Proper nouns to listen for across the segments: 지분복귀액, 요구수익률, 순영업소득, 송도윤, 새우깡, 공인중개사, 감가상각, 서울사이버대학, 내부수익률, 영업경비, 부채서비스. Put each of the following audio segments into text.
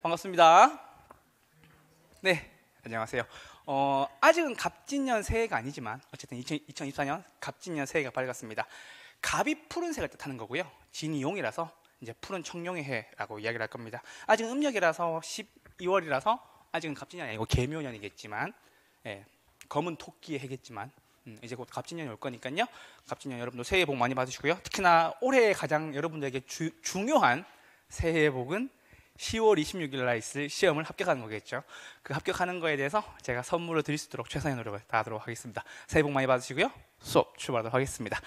반갑습니다. 네, 안녕하세요. 아직은 갑진년 새해가 아니지만 어쨌든 2024년 갑진년 새해가 밝았습니다. 갑이 푸른색을 뜻하는 거고요. 진이 용이라서 이제 푸른 청룡의 해라고 이야기를 할 겁니다. 아직은 음력이라서 12월이라서 아직은 갑진년이 아니고 계묘년이겠지만 예, 검은 토끼의 해겠지만 이제 곧 갑진년이 올 거니까요. 갑진년 여러분도 새해 복 많이 받으시고요. 특히나 올해 가장 여러분들에게 중요한 새해 복은 10월 26일 날 있을 시험을 합격하는 거겠죠. 그 합격하는 거에 대해서 제가 선물을 드릴 수 있도록 최선의 노력을 다하도록 하겠습니다. 새해 복 많이 받으시고요. 수업 출발하도록 하겠습니다.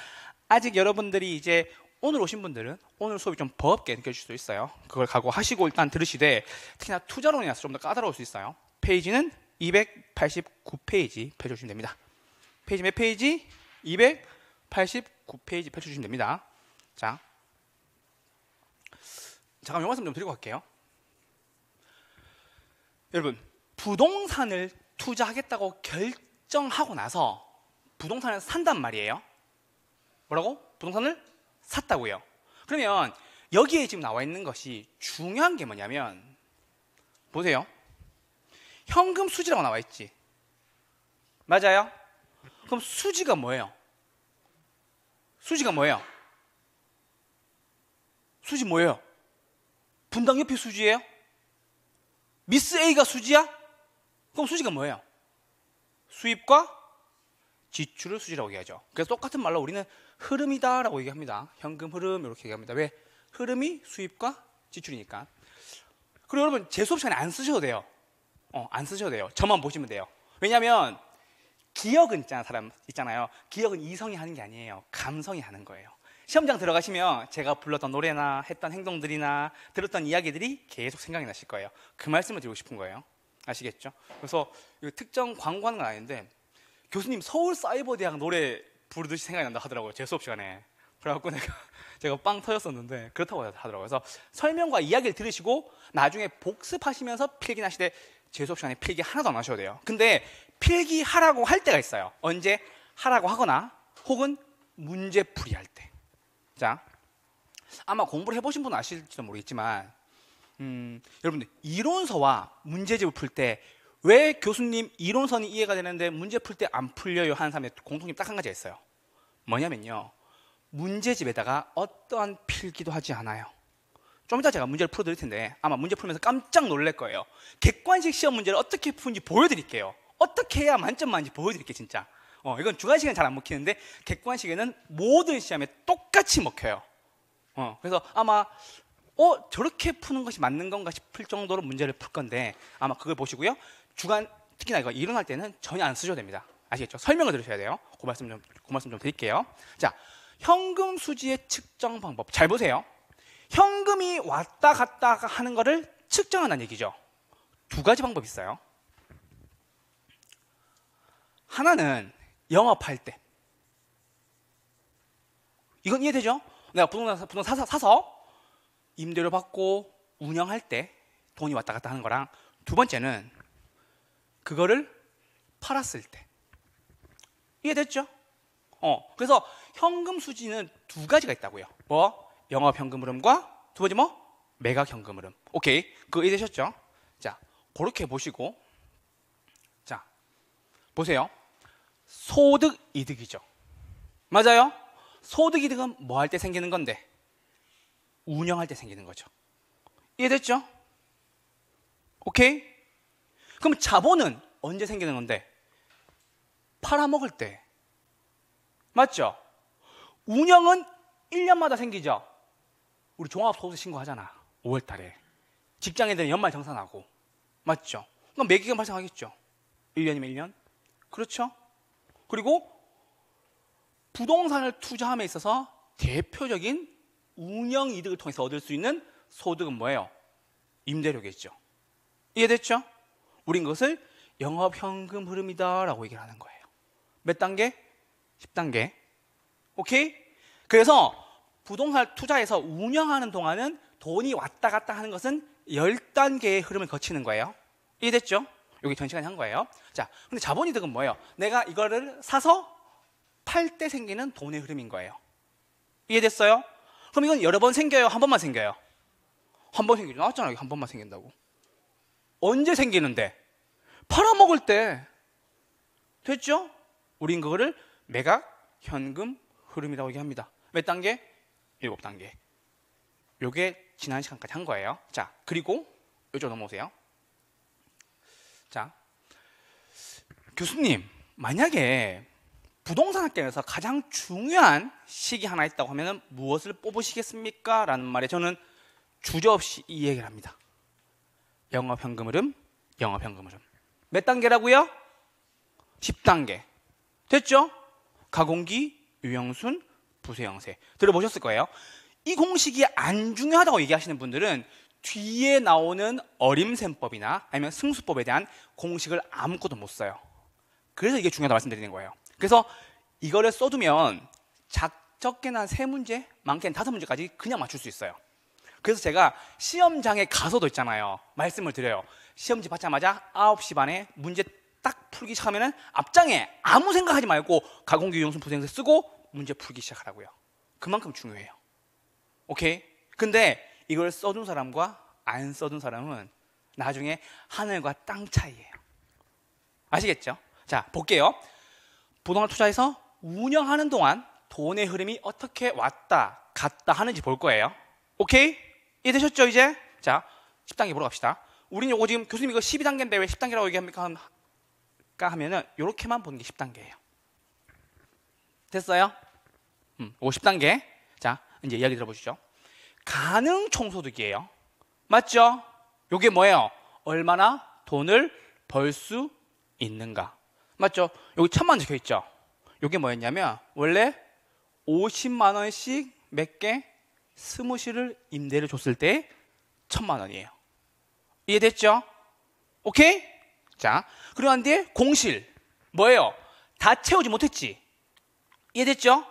아직 여러분들이 이제 오늘 오신 분들은 오늘 수업이 좀 버겁게 느껴질 수도 있어요. 그걸 각오하시고 일단 들으시되 특히나 투자론이라서 좀 더 까다로울 수 있어요. 페이지는 289페이지 펼쳐주시면 됩니다. 페이지 몇 페이지? 289페이지 펼쳐주시면 됩니다. 자, 잠깐 요 말씀 좀 드리고 갈게요. 여러분, 부동산을 투자하겠다고 결정하고 나서 부동산을 산단 말이에요. 뭐라고? 부동산을 샀다고요. 그러면 여기에 지금 나와 있는 것이 중요한 게 뭐냐면 보세요. 현금 수지라고 나와 있지. 맞아요? 그럼 수지가 뭐예요? 수지가 뭐예요? 수지 뭐예요? 분당 옆이 수지예요? 미스 A가 수지야? 그럼 수지가 뭐예요? 수입과 지출을 수지라고 얘기하죠. 그래서 똑같은 말로 우리는 흐름이다 라고 얘기합니다. 현금 흐름 이렇게 얘기합니다. 왜? 흐름이 수입과 지출이니까. 그리고 여러분 제 수업 시간에 안 쓰셔도 돼요. 안 쓰셔도 돼요. 저만 보시면 돼요. 왜냐하면 기억은 있잖아요. 사람 있잖아요. 기억은 이성이 하는 게 아니에요. 감성이 하는 거예요. 시험장 들어가시면 제가 불렀던 노래나 했던 행동들이나 들었던 이야기들이 계속 생각이 나실 거예요. 그 말씀을 드리고 싶은 거예요. 아시겠죠? 그래서 특정 광고하는 건 아닌데 교수님 서울사이버대학 노래 부르듯이 생각이 난다 하더라고요. 제 수업 시간에. 그래갖고 제가 빵 터졌었는데 그렇다고 하더라고요. 그래서 설명과 이야기를 들으시고 나중에 복습하시면서 필기나 하시되 제 수업 시간에 필기 하나도 안 하셔도 돼요. 근데 필기하라고 할 때가 있어요. 언제? 하라고 하거나 혹은 문제풀이 할 때. 자, 아마 공부를 해보신 분은 아실지도 모르겠지만 여러분들 이론서와 문제집을 풀 때 왜 교수님 이론서는 이해가 되는데 문제 풀 때 안 풀려요 하는 사람의 공통점이 딱 한 가지가 있어요. 뭐냐면요, 문제집에다가 어떠한 필기도 하지 않아요. 좀 이따 제가 문제를 풀어드릴 텐데 아마 문제 풀면서 깜짝 놀랄 거예요. 객관식 시험 문제를 어떻게 푸는지 보여드릴게요. 어떻게 해야 만점 맞는지 보여드릴게요. 진짜 이건 주관식은 잘 안 먹히는데 객관식에는 모든 시험에 똑같이 먹혀요. 그래서 아마 저렇게 푸는 것이 맞는 건가 싶을 정도로 문제를 풀 건데 아마 그걸 보시고요. 주관 특히나 이거 일어날 때는 전혀 안 쓰셔도 됩니다. 아시겠죠? 설명을 들으셔야 돼요. 그 말씀 좀 드릴게요. 자, 현금 수지의 측정 방법 잘 보세요. 현금이 왔다 갔다 하는 거를 측정한다는 얘기죠. 두 가지 방법이 있어요. 하나는 영업할 때. 이건 이해되죠? 내가 부동산 사서 임대료 받고 운영할 때 돈이 왔다 갔다 하는 거랑, 두 번째는 그거를 팔았을 때. 이해됐죠? 그래서 현금 수지는 두 가지가 있다고요. 뭐? 영업 현금 흐름과 두 번째 뭐? 매각 현금 흐름. 오케이. 그거 이해되셨죠? 자, 그렇게 보시고 자, 보세요. 소득 이득이죠. 맞아요? 소득 이득은 뭐 할 때 생기는 건데? 운영할 때 생기는 거죠. 이해됐죠? 오케이? 그럼 자본은 언제 생기는 건데? 팔아먹을 때. 맞죠? 운영은 1년마다 생기죠. 우리 종합소득세 신고하잖아. 5월 달에. 직장인들은 연말 정산하고. 맞죠? 그럼 매기금 발생하겠죠. 1년이면 1년. 그렇죠? 그리고 부동산을 투자함에 있어서 대표적인 운영이득을 통해서 얻을 수 있는 소득은 뭐예요? 임대료겠죠. 이해됐죠? 우린 그것을 영업현금 흐름이다라고 얘기를 하는 거예요. 몇 단계? 10단계. 오케이? 그래서 부동산 투자해서 운영하는 동안은 돈이 왔다 갔다 하는 것은 10단계의 흐름을 거치는 거예요. 이해됐죠? 여기 전 시간에 한 거예요. 자, 근데 자본이득은 뭐예요? 내가 이거를 사서 팔 때 생기는 돈의 흐름인 거예요. 이해됐어요? 그럼 이건 여러 번 생겨요? 한 번만 생겨요? 한 번 생기죠. 나왔잖아요. 한 번만 생긴다고. 언제 생기는데? 팔아먹을 때. 됐죠? 우린 그거를 매각, 현금, 흐름이라고 얘기합니다. 몇 단계? 7단계. 요게 지난 시간까지 한 거예요. 자, 그리고 이쪽으로 넘어오세요. 자, 교수님, 만약에 부동산 학계에서 가장 중요한 시기 하나 있다고 하면 무엇을 뽑으시겠습니까? 라는 말에 저는 주저없이 이 얘기를 합니다. 영업현금 흐름, 영업현금 흐름. 몇 단계라고요? 10단계. 됐죠? 가공기, 유형순, 부세형세. 들어보셨을 거예요. 이 공식이 안 중요하다고 얘기하시는 분들은 뒤에 나오는 어림셈법이나 아니면 승수법에 대한 공식을 아무것도 못 써요. 그래서 이게 중요하다고 말씀드리는 거예요. 그래서 이거를 써두면 적게는 한 3문제, 많게는 5문제까지 그냥 맞출 수 있어요. 그래서 제가 시험장에 가서도 있잖아요. 말씀을 드려요. 시험지 받자마자 9시 반에 문제 딱 풀기 시작하면 앞장에 아무 생각하지 말고 가공기, 유형순, 부세형세 쓰고 문제 풀기 시작하라고요. 그만큼 중요해요. 오케이? 근데 이걸 써둔 사람과 안 써둔 사람은 나중에 하늘과 땅 차이예요. 아시겠죠? 자, 볼게요. 부동산 투자에서 운영하는 동안 돈의 흐름이 어떻게 왔다 갔다 하는지 볼 거예요. 오케이? 이해되셨죠 이제? 자, 10단계 보러 갑시다. 우리는 요거 지금 교수님 이거 12단계인데 왜 10단계라고 얘기합니까? 하면은 요렇게만 보는 게 10단계예요. 됐어요? 50단계. 자, 이제 이야기 들어보시죠. 가능 총소득이에요. 맞죠? 요게 뭐예요? 얼마나 돈을 벌 수 있는가. 맞죠? 여기 1000만 원 적혀있죠? 요게 뭐였냐면 원래 50만 원씩 몇 개? 20실을 임대를 줬을 때 1000만 원이에요. 이해됐죠? 오케이? 자, 그리고 난 뒤에 공실. 뭐예요? 다 채우지 못했지? 이해됐죠?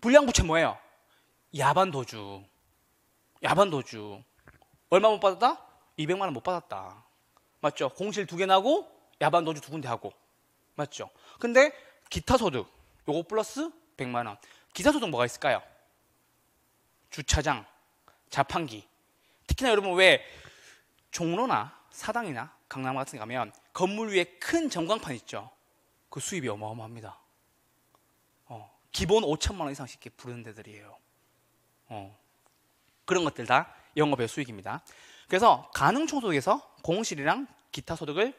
불량부채 뭐예요? 야반도주. 야반도주. 얼마 못 받았다? 200만 원 못 받았다. 맞죠? 공실 2개 나고 야반도주 2군데 하고. 맞죠? 근데 기타소득. 요거 플러스 100만 원. 기타소득 뭐가 있을까요? 주차장, 자판기. 특히나 여러분 왜 종로나 사당이나 강남 같은 데 가면 건물 위에 큰 전광판 있죠? 그 수입이 어마어마합니다. 기본 5천만 원 이상씩 부르는 데들이에요. 그런 것들 다 영업의 수익입니다. 그래서 가능총소득에서 공실이랑 기타 소득을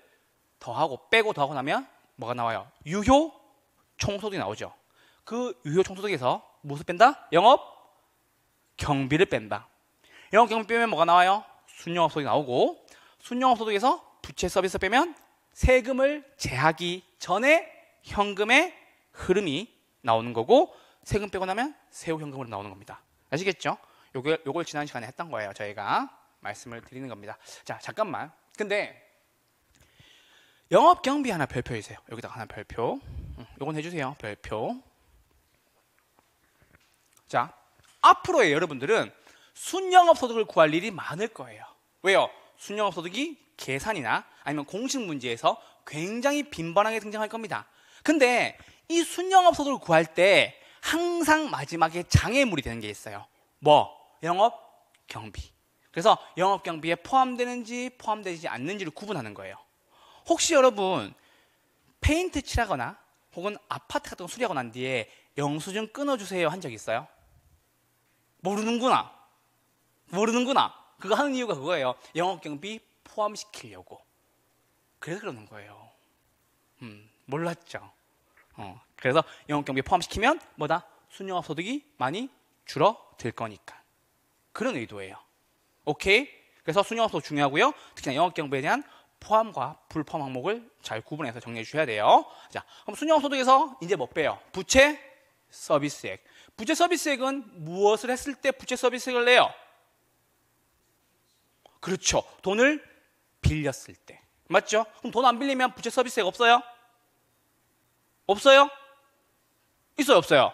더하고 빼고 더하고 나면 뭐가 나와요? 유효총소득이 나오죠. 그 유효총소득에서 무엇을 뺀다? 영업 경비를 뺀다. 영업 경비 빼면 뭐가 나와요? 순영업소득이 나오고, 순영업소득에서 부채 서비스 빼면 세금을 제하기 전에 현금의 흐름이 나오는 거고, 세금 빼고 나면 세후 현금으로 나오는 겁니다. 아시겠죠? 요걸 지난 시간에 했던 거예요. 저희가 말씀을 드리는 겁니다. 자, 잠깐만. 근데 영업 경비 하나 별표 해주세요. 여기다가 하나 별표. 요건 해주세요. 별표. 자, 앞으로의 여러분들은 순영업소득을 구할 일이 많을 거예요. 왜요? 순영업소득이 계산이나 아니면 공식 문제에서 굉장히 빈번하게 등장할 겁니다. 근데 이 순영업소득을 구할 때 항상 마지막에 장애물이 되는 게 있어요. 뭐? 영업경비. 그래서 영업경비에 포함되는지 포함되지 않는지를 구분하는 거예요. 혹시 여러분 페인트 칠하거나 혹은 아파트 같은 거 수리하고 난 뒤에 영수증 끊어주세요 한 적 있어요? 모르는구나. 모르는구나. 그거 하는 이유가 그거예요. 영업경비 포함시키려고. 그래서 그러는 거예요. 몰랐죠. 그래서 영업경비 포함시키면 뭐다? 순영업소득이 많이 줄어들 거니까. 그런 의도예요. 오케이? 그래서 순영업소득 중요하고요. 특히나 영업경비에 대한 포함과 불포함 항목을 잘 구분해서 정리해 주셔야 돼요. 자, 그럼 순영업소득에서 이제 뭐 빼요? 부채 서비스액. 부채 서비스액은 무엇을 했을 때 부채 서비스액을 내요? 그렇죠. 돈을 빌렸을 때. 맞죠? 그럼 돈 안 빌리면 부채 서비스액 없어요? 없어요? 있어요? 없어요?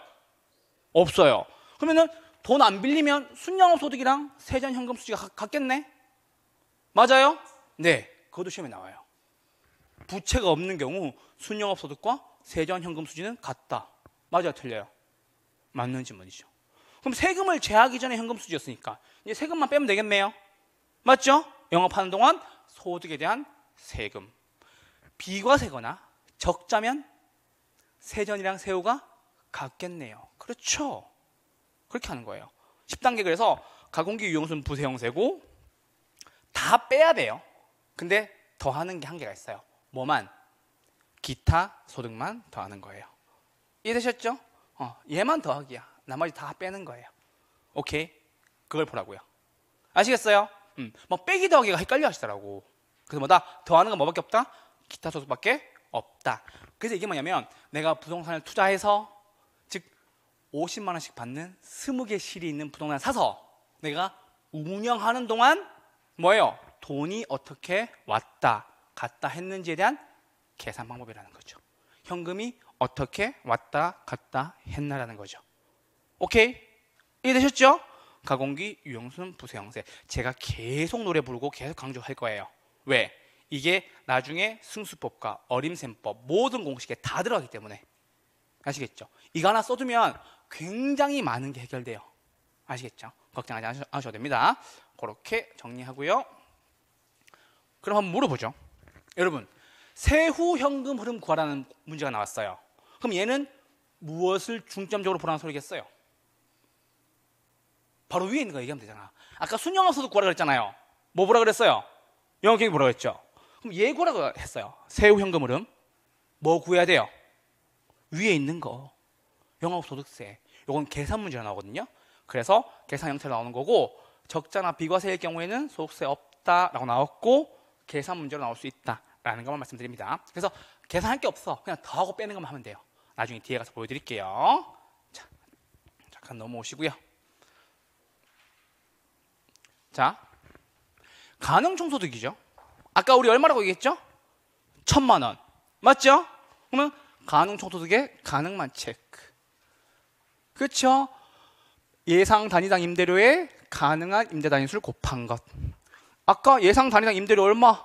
없어요. 그러면은 돈 안 빌리면 순영업소득이랑 세전 현금 수지가 같겠네? 맞아요? 네. 그것도 시험에 나와요. 부채가 없는 경우 순영업소득과 세전 현금 수지는 같다. 맞아요? 틀려요? 맞는 질문이죠. 그럼 세금을 제하기 전에 현금 수지였으니까 이제 세금만 빼면 되겠네요. 맞죠? 영업하는 동안 소득에 대한 세금, 비과세거나 적자면 세전이랑 세후가 같겠네요. 그렇죠? 그렇게 하는 거예요. 10단계. 그래서 가공기 유형순 부세형세고 다 빼야 돼요. 근데 더하는 게 한계가 있어요. 뭐만? 기타 소득만 더하는 거예요. 이해되셨죠? 얘만 더하기야. 나머지 다 빼는 거예요. 오케이? 그걸 보라고요. 아시겠어요? 뭐 빼기 더하기가 헷갈려 하시더라고. 그래서 뭐다? 더하는 건 뭐밖에 없다? 기타 소득밖에 없다. 그래서 이게 뭐냐면 내가 부동산을 투자해서 즉 50만 원씩 받는 20개 실이 있는 부동산을 사서 내가 운영하는 동안 뭐예요? 돈이 어떻게 왔다 갔다 했는지에 대한 계산 방법이라는 거죠. 현금이 어떻게 왔다 갔다 했나라는 거죠. 오케이? 이해되셨죠? 가공기, 유형순, 부세형세. 제가 계속 노래 부르고 계속 강조할 거예요. 왜? 이게 나중에 승수법과 어림셈법 모든 공식에 다 들어가기 때문에. 아시겠죠? 이거 하나 써두면 굉장히 많은 게 해결돼요. 아시겠죠? 걱정하지 않으셔도 됩니다. 그렇게 정리하고요. 그럼 한번 물어보죠. 여러분, 세후 현금 흐름 구하라는 문제가 나왔어요. 그럼 얘는 무엇을 중점적으로 보라는 소리겠어요? 바로 위에 있는 거 얘기하면 되잖아. 아까 순영업소득 구하라고 그랬잖아요. 뭐 보라 그랬어요? 영업계획 뭐라고 했죠? 그럼 얘 구하라고 했어요. 세후 현금 흐름. 뭐 구해야 돼요? 위에 있는 거. 영업소득세. 요건 계산 문제로 나오거든요. 그래서 계산 형태로 나오는 거고, 적자나 비과세일 경우에는 소득세 없다라고 나왔고, 계산 문제로 나올 수 있다라는 것만 말씀드립니다. 그래서 계산할 게 없어. 그냥 더하고 빼는 것만 하면 돼요. 나중에 뒤에 가서 보여드릴게요. 자, 잠깐 넘어오시고요. 자, 가능총소득이죠. 아까 우리 얼마라고 얘기했죠? 1000만 원. 맞죠? 그러면 가능총소득의 가능만 체크. 그렇죠? 예상 단위당 임대료의 가능한 임대단위수를 곱한 것. 아까 예상 단위당 임대료 얼마?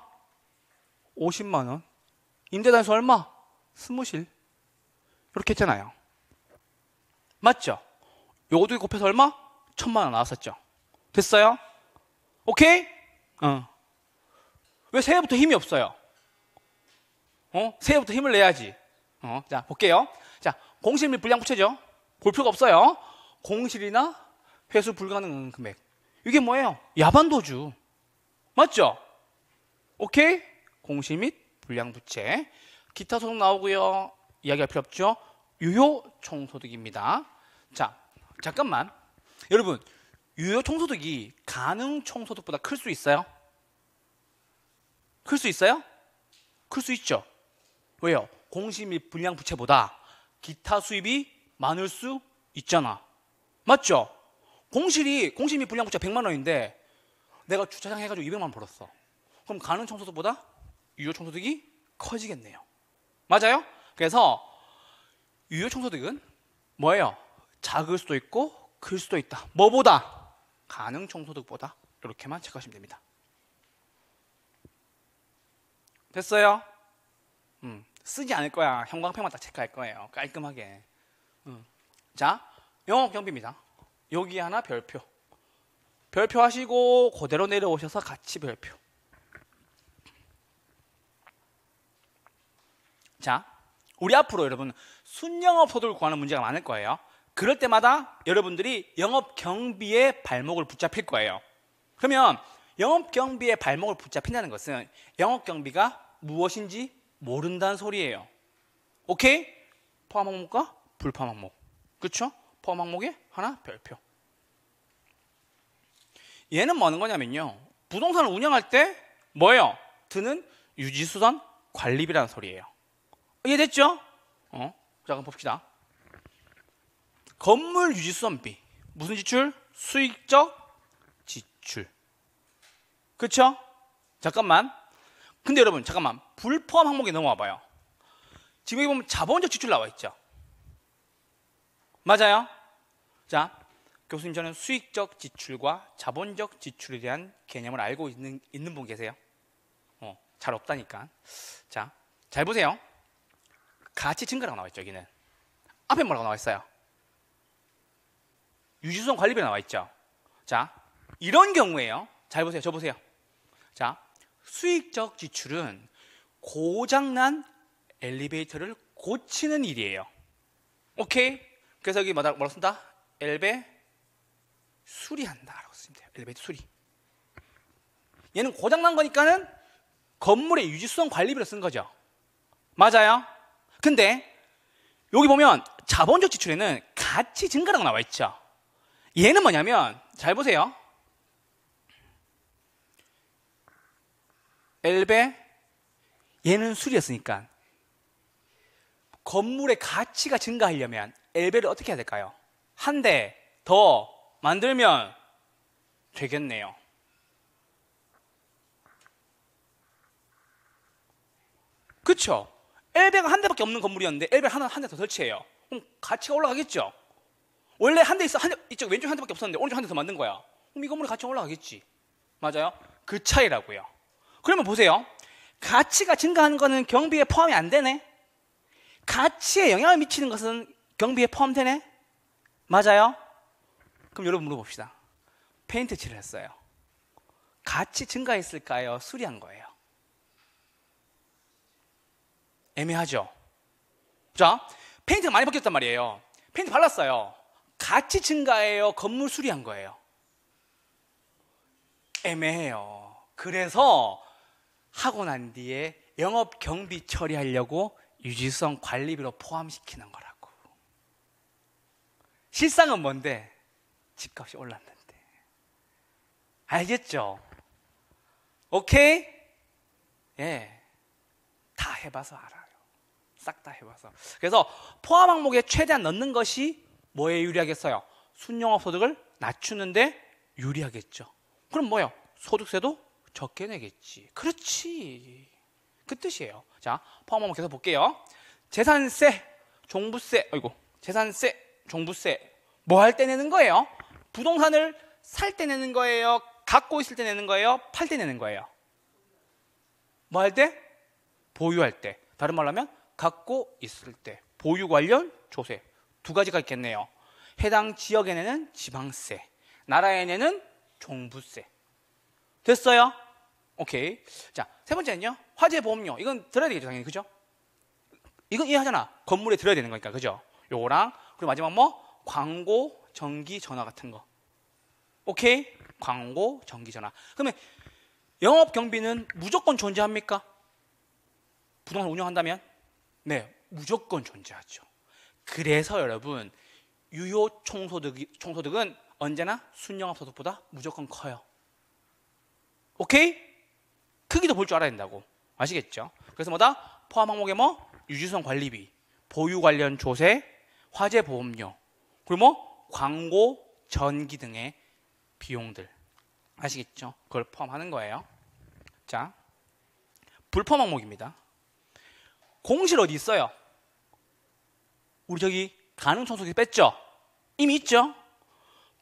50만 원. 임대단위수 얼마? 20실. 이렇게 했잖아요. 맞죠? 요것도 곱해서 얼마? 1000만 원 나왔었죠. 됐어요? 오케이? 왜 새해부터 힘이 없어요? 새해부터 힘을 내야지. 자, 볼게요. 자, 공실 및 불량 부채죠. 볼 필요가 없어요. 공실이나 회수 불가능한 금액. 이게 뭐예요? 야반도주. 맞죠? 오케이? 공실 및 불량 부채. 기타 소득 나오고요. 이야기할 필요 없죠? 유효 총소득입니다. 자, 잠깐만. 여러분, 유효 총소득이 가능 총소득보다 클 수 있어요? 클 수 있어요? 클 수 있죠. 왜요? 공실 및 불량 부채보다 기타 수입이 많을 수 있잖아. 맞죠? 공실 및 불량 부채가 100만 원인데 내가 주차장 해가지고 200만 원 벌었어. 그럼 가능 총소득보다 유효 총소득이 커지겠네요. 맞아요? 그래서 유효 총소득은 뭐예요? 작을 수도 있고 클 수도 있다. 뭐보다? 가능 총소득보다. 이렇게만 체크하시면 됩니다. 됐어요? 쓰지 않을 거야. 형광펜만 다 체크할 거예요. 깔끔하게. 자, 영업경비입니다. 여기 하나 별표. 별표 하시고 그대로 내려오셔서 같이 별표. 자, 우리 앞으로 여러분 순영업소득을 구하는 문제가 많을 거예요. 그럴 때마다 여러분들이 영업경비에 발목을 붙잡힐 거예요. 그러면 영업경비에 발목을 붙잡힌다는 것은 영업경비가 무엇인지 모른다는 소리예요. 오케이? 포함 항목과 불포함 항목. 그렇죠? 포함 항목에 하나 별표. 얘는 뭐 하는 거냐면요. 부동산을 운영할 때 뭐예요? 드는 유지수선 관리비라는 소리예요. 이해됐죠? 자, 그럼 봅시다. 건물 유지수선비. 무슨 지출? 수익적 지출. 그쵸? 잠깐만. 근데 여러분, 잠깐만. 불포함 항목에 넘어와 봐요. 지금 여기 보면 자본적 지출 나와 있죠? 맞아요? 자, 교수님, 저는 수익적 지출과 자본적 지출에 대한 개념을 알고 있는 분 계세요? 잘 없다니까. 자, 잘 보세요. 가치 증가라고 나와 있죠, 여기는. 앞에 뭐라고 나와 있어요? 유지수선 관리비에 나와 있죠. 자, 이런 경우에요. 잘 보세요. 저 보세요. 자, 수익적 지출은 고장난 엘리베이터를 고치는 일이에요. 오케이? 그래서 여기 뭐라고 쓴다? 엘베 수리한다라고 쓰면 돼요. 엘리베이터 수리. 얘는 고장난 거니까는 건물의 유지수선 관리비로 쓴 거죠. 맞아요? 근데 여기 보면 자본적 지출에는 가치 증가라고 나와 있죠. 얘는 뭐냐면 잘 보세요. 엘베 얘는 수리였으니까 건물의 가치가 증가하려면 엘베를 어떻게 해야 될까요? 한 대 더 만들면 되겠네요. 그쵸? 엘베가 한 대밖에 없는 건물이었는데 엘베를 한 대 더 설치해요. 그럼 가치가 올라가겠죠? 원래 한 대 있어, 이쪽 왼쪽 한 대밖에 없었는데 오른쪽 한 대 더 만든 거야. 그럼 이 건물의 가치가 올라가겠지. 맞아요? 그 차이라고요. 그러면 보세요. 가치가 증가하는 거는 경비에 포함이 안 되네. 가치에 영향을 미치는 것은 경비에 포함되네? 맞아요? 그럼 여러분 물어봅시다. 페인트 칠을 했어요. 가치 증가했을까요? 수리한 거예요. 애매하죠? 자, 페인트가 많이 바뀌었단 말이에요. 페인트 발랐어요. 가치 증가예요? 건물 수리한 거예요? 애매해요. 그래서 하고 난 뒤에 영업 경비 처리하려고 유지성 관리비로 포함시키는 거라고. 실상은 뭔데? 집값이 올랐는데. 알겠죠? 오케이? 예. 다 해봐서 알아요. 싹 다 해봐서. 그래서 포함 항목에 최대한 넣는 것이 뭐에 유리하겠어요? 순영업 소득을 낮추는데 유리하겠죠. 그럼 뭐예요? 소득세도 적게 내겠지. 그렇지. 그 뜻이에요. 자, 포함 한번 계속 볼게요. 재산세, 종부세, 재산세, 종부세 뭐 할 때 내는 거예요? 부동산을 살 때 내는 거예요? 갖고 있을 때 내는 거예요? 팔 때 내는 거예요? 뭐 할 때? 보유할 때. 다른 말로 하면 갖고 있을 때. 보유 관련 조세 두 가지가 있겠네요. 해당 지역에 내는 지방세, 나라에 내는 종부세. 됐어요? 오케이. 자, 세 번째는요. 화재보험료. 이건 들어야 되겠죠, 당연히. 그죠? 이건 이해하잖아. 건물에 들어야 되는 거니까. 그죠? 요거랑, 그리고 마지막 뭐? 광고, 전기, 전화 같은 거. 오케이? 광고, 전기, 전화. 그러면 영업 경비는 무조건 존재합니까? 부동산 운영한다면? 네, 무조건 존재하죠. 그래서 여러분, 유효 총소득은 언제나 순영업소득보다 무조건 커요. 오케이? 크기도 볼 줄 알아야 된다고. 아시겠죠? 그래서 뭐다? 포함 항목에 뭐? 유지선 관리비, 보유 관련 조세, 화재 보험료, 그리고 뭐? 광고, 전기 등의 비용들. 아시겠죠? 그걸 포함하는 거예요. 자, 불포함 항목입니다. 공실 어디 있어요? 우리 저기 가능총소득이 뺐죠? 이미 있죠?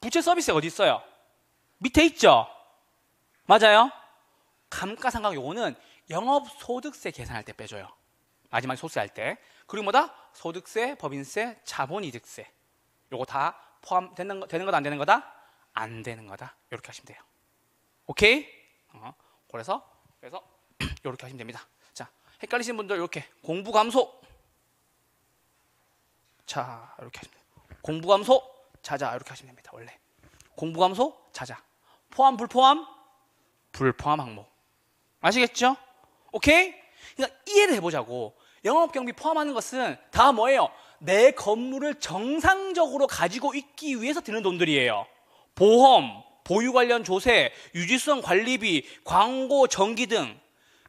부채 서비스 어디 있어요? 밑에 있죠? 맞아요? 감가상각 요거는 영업소득세 계산할 때 빼줘요. 마지막에 소득세할 때. 그리고 뭐다? 소득세, 법인세, 자본이득세. 요거 다 포함되는 거다 안 되는 거다? 안 되는 거다. 이렇게 하시면 돼요. 오케이? 그래서 이렇게 하시면 됩니다. 자, 헷갈리시는 분들 이렇게 공부 감소. 자, 이렇게 하시면 돼요. 공부 감소, 자자 이렇게 하시면 됩니다. 원래 공부 감소, 자자. 포함, 불포함? 불포함 항목. 아시겠죠? 오케이? 그러니까 이해를 해보자고. 영업경비 포함하는 것은 다 뭐예요? 내 건물을 정상적으로 가지고 있기 위해서 드는 돈들이에요. 보험, 보유 관련 조세, 유지수선 관리비, 광고, 전기 등.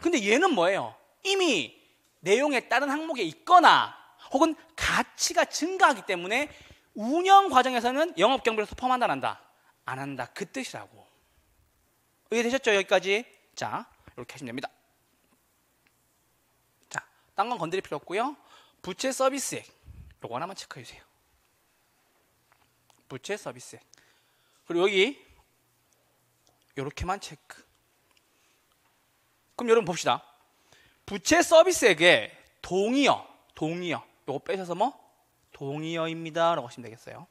근데 얘는 뭐예요? 이미 내용에 따른 항목에 있거나 혹은 가치가 증가하기 때문에 운영 과정에서는 영업경비로서 포함한다, 안 한다? 안 한다. 그 뜻이라고. 이해되셨죠? 여기까지. 자, 이렇게 하시면 됩니다. 자, 딴 건 건드릴 필요 없고요. 부채 서비스액 요거 하나만 체크해 주세요. 부채 서비스액. 그리고 여기 요렇게만 체크. 그럼 여러분 봅시다. 부채 서비스액에 동의어 요거 빼셔서 뭐? 동의어입니다 라고 하시면 되겠어요.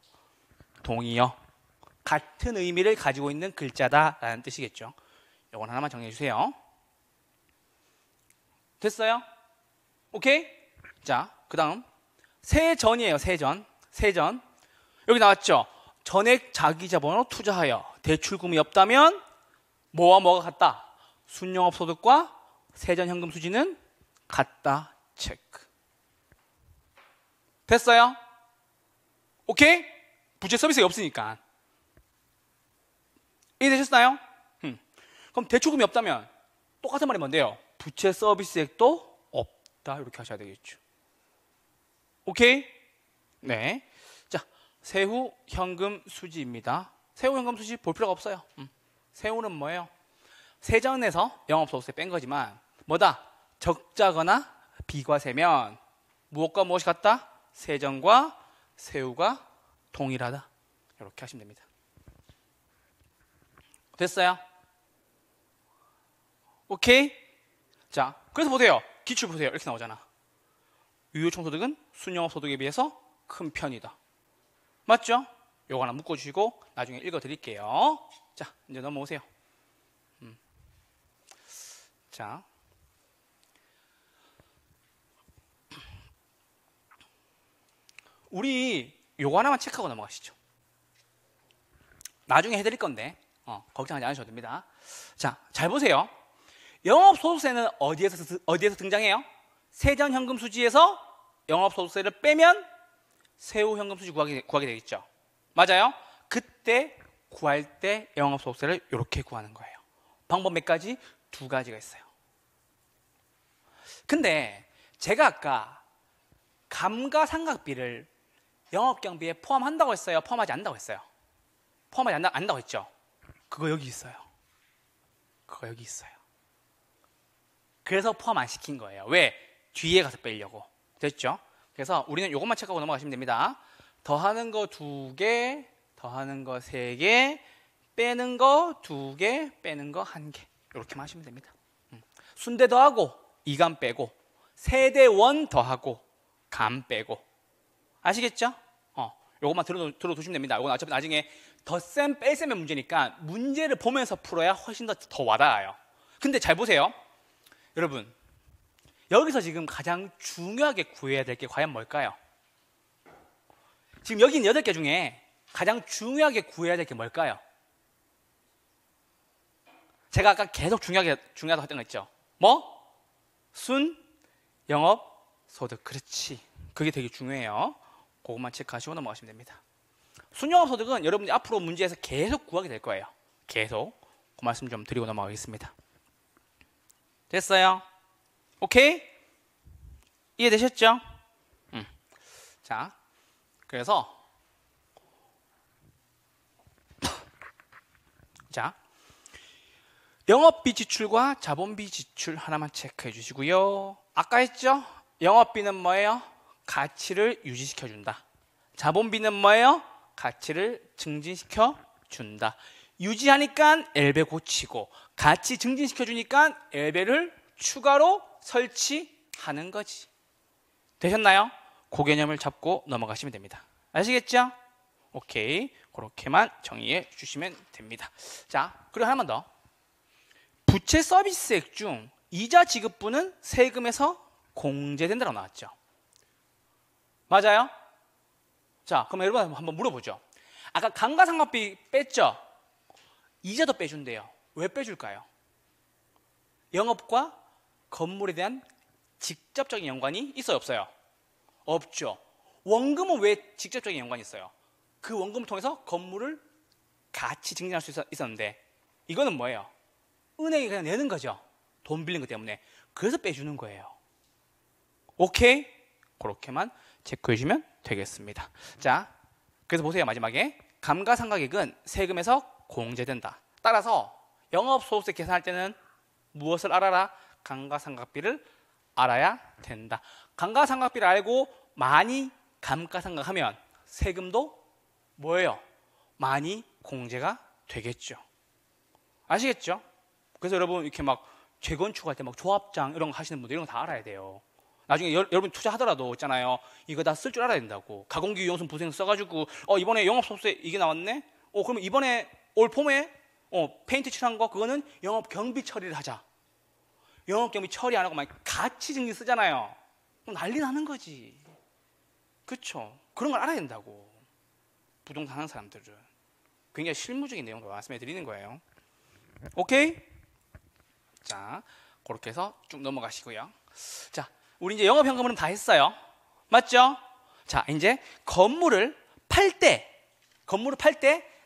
동의어 같은 의미를 가지고 있는 글자다 라는 뜻이겠죠. 요건 하나만 정리해 주세요. 됐어요? 오케이? 자, 그 다음 세전이에요. 세전 여기 나왔죠? 전액 자기자본으로 투자하여 대출금이 없다면 뭐와 뭐가 같다? 순영업소득과 세전 현금 수지는 같다. 체크. 됐어요? 오케이? 부채 서비스가 없으니까. 이해되셨나요? 그럼 대출금이 없다면 똑같은 말이 뭔데요? 부채 서비스액도 없다. 이렇게 하셔야 되겠죠. 오케이? 네. 자, 세후 현금 수지입니다. 세후 현금 수지 볼 필요가 없어요. 세후는 뭐예요? 세전에서 영업소득세 뺀 거지만 뭐다? 적자거나 비과세면 무엇과 무엇이 같다? 세전과 세후가 동일하다. 이렇게 하시면 됩니다. 됐어요? 오케이? 자, 그래서 보세요. 기출 보세요. 이렇게 나오잖아. 유효총소득은 순영업소득에 비해서 큰 편이다. 맞죠? 요거 하나 묶어주시고 나중에 읽어드릴게요. 자, 이제 넘어오세요. 자, 우리 요거 하나만 체크하고 넘어가시죠. 나중에 해드릴 건데 걱정하지 않으셔도 됩니다. 자, 잘 보세요. 영업소득세는 어디에서 등장해요? 세전 현금 수지에서 영업소득세를 빼면 세후 현금 수지 구하게 되겠죠. 맞아요? 그때 구할 때 영업소득세를 이렇게 구하는 거예요. 방법 몇 가지? 두 가지가 있어요. 근데 제가 아까 감가상각비를 영업경비에 포함한다고 했어요? 포함하지 않는다고 했어요? 포함하지 않는다고 했죠? 그거 여기 있어요. 그거 여기 있어요. 그래서 포함 안 시킨 거예요. 왜? 뒤에 가서 빼려고. 됐죠? 그래서 우리는 이것만 체크하고 넘어가시면 됩니다. 더하는 거 2개, 더하는 거 3개, 빼는 거 2개, 빼는 거 1개. 이렇게만 하시면 됩니다. 순대 더하고, 이감 빼고, 세대원 더하고, 감 빼고. 아시겠죠? 요것만 들어두시면 됩니다. 이건 어차피 나중에 덧셈, 뺄셈의 문제니까 문제를 보면서 풀어야 훨씬 더 와닿아요. 근데 잘 보세요. 여러분, 여기서 지금 가장 중요하게 구해야 될 게 과연 뭘까요? 지금 여기 있는 8개 중에 가장 중요하게 구해야 될 게 뭘까요? 제가 아까 계속 중요하다고 했던 거 있죠? 뭐? 순, 영업, 소득. 그렇지. 그게 되게 중요해요. 그것만 체크하시고 넘어가시면 됩니다. 순, 영업, 소득은 여러분이 앞으로 문제에서 계속 구하게 될 거예요. 계속. 그 말씀 좀 드리고 넘어가겠습니다. 됐어요? 오케이? 이해되셨죠? 자, 그래서 자, 영업비 지출과 자본비 지출 하나만 체크해 주시고요. 아까 했죠? 영업비는 뭐예요? 가치를 유지시켜 준다. 자본비는 뭐예요? 가치를 증진시켜 준다. 유지하니까 엘베 고치고 같이 증진시켜주니까 엘베를 추가로 설치하는 거지. 되셨나요? 그 개념을 잡고 넘어가시면 됩니다. 아시겠죠? 오케이, 그렇게만 정의해 주시면 됩니다. 자, 그리고 하나만 더. 부채 서비스액 중 이자 지급분은 세금에서 공제된다고 나왔죠. 맞아요? 자, 그럼 여러분 한번 물어보죠. 아까 감가상각비 뺐죠? 이자도 빼준대요. 왜 빼줄까요? 영업과 건물에 대한 직접적인 연관이 있어요? 없어요? 없죠. 원금은 왜 직접적인 연관이 있어요? 그 원금을 통해서 건물을 같이 증진할 수 있었는데 이거는 뭐예요? 은행이 그냥 내는 거죠. 돈 빌린 것 때문에. 그래서 빼주는 거예요. 오케이? 그렇게만 체크해 주시면 되겠습니다. 자, 그래서 보세요. 마지막에 감가상각액은 세금에서 공제된다. 따라서 영업소득세 계산할 때는 무엇을 알아라? 감가상각비를 알아야 된다. 감가상각비를 알고 많이 감가상각하면 세금도 뭐예요? 많이 공제가 되겠죠. 아시겠죠? 그래서 여러분 이렇게 막 재건축할 때 막 조합장 이런 거 하시는 분들 이런 거 다 알아야 돼요. 나중에 여러분 투자하더라도 있잖아요. 이거 다 쓸 줄 알아야 된다고. 가공기 이용성 보생 써가지고 이번에 영업소득세 이게 나왔네? 그러면 이번에 올 봄에 페인트 칠한 거 그거는 영업 경비 처리를 하자. 영업경비 처리 안 하고 막 같이 증빙 쓰잖아요. 그럼 난리 나는 거지. 그렇죠? 그런 걸 알아야 된다고. 부동산 하는 사람들은 굉장히 실무적인 내용도 말씀해 드리는 거예요. 오케이? 자, 그렇게 해서 쭉 넘어가시고요. 자, 우리 이제 영업 현금은 다 했어요. 맞죠? 자, 이제 건물을 팔 때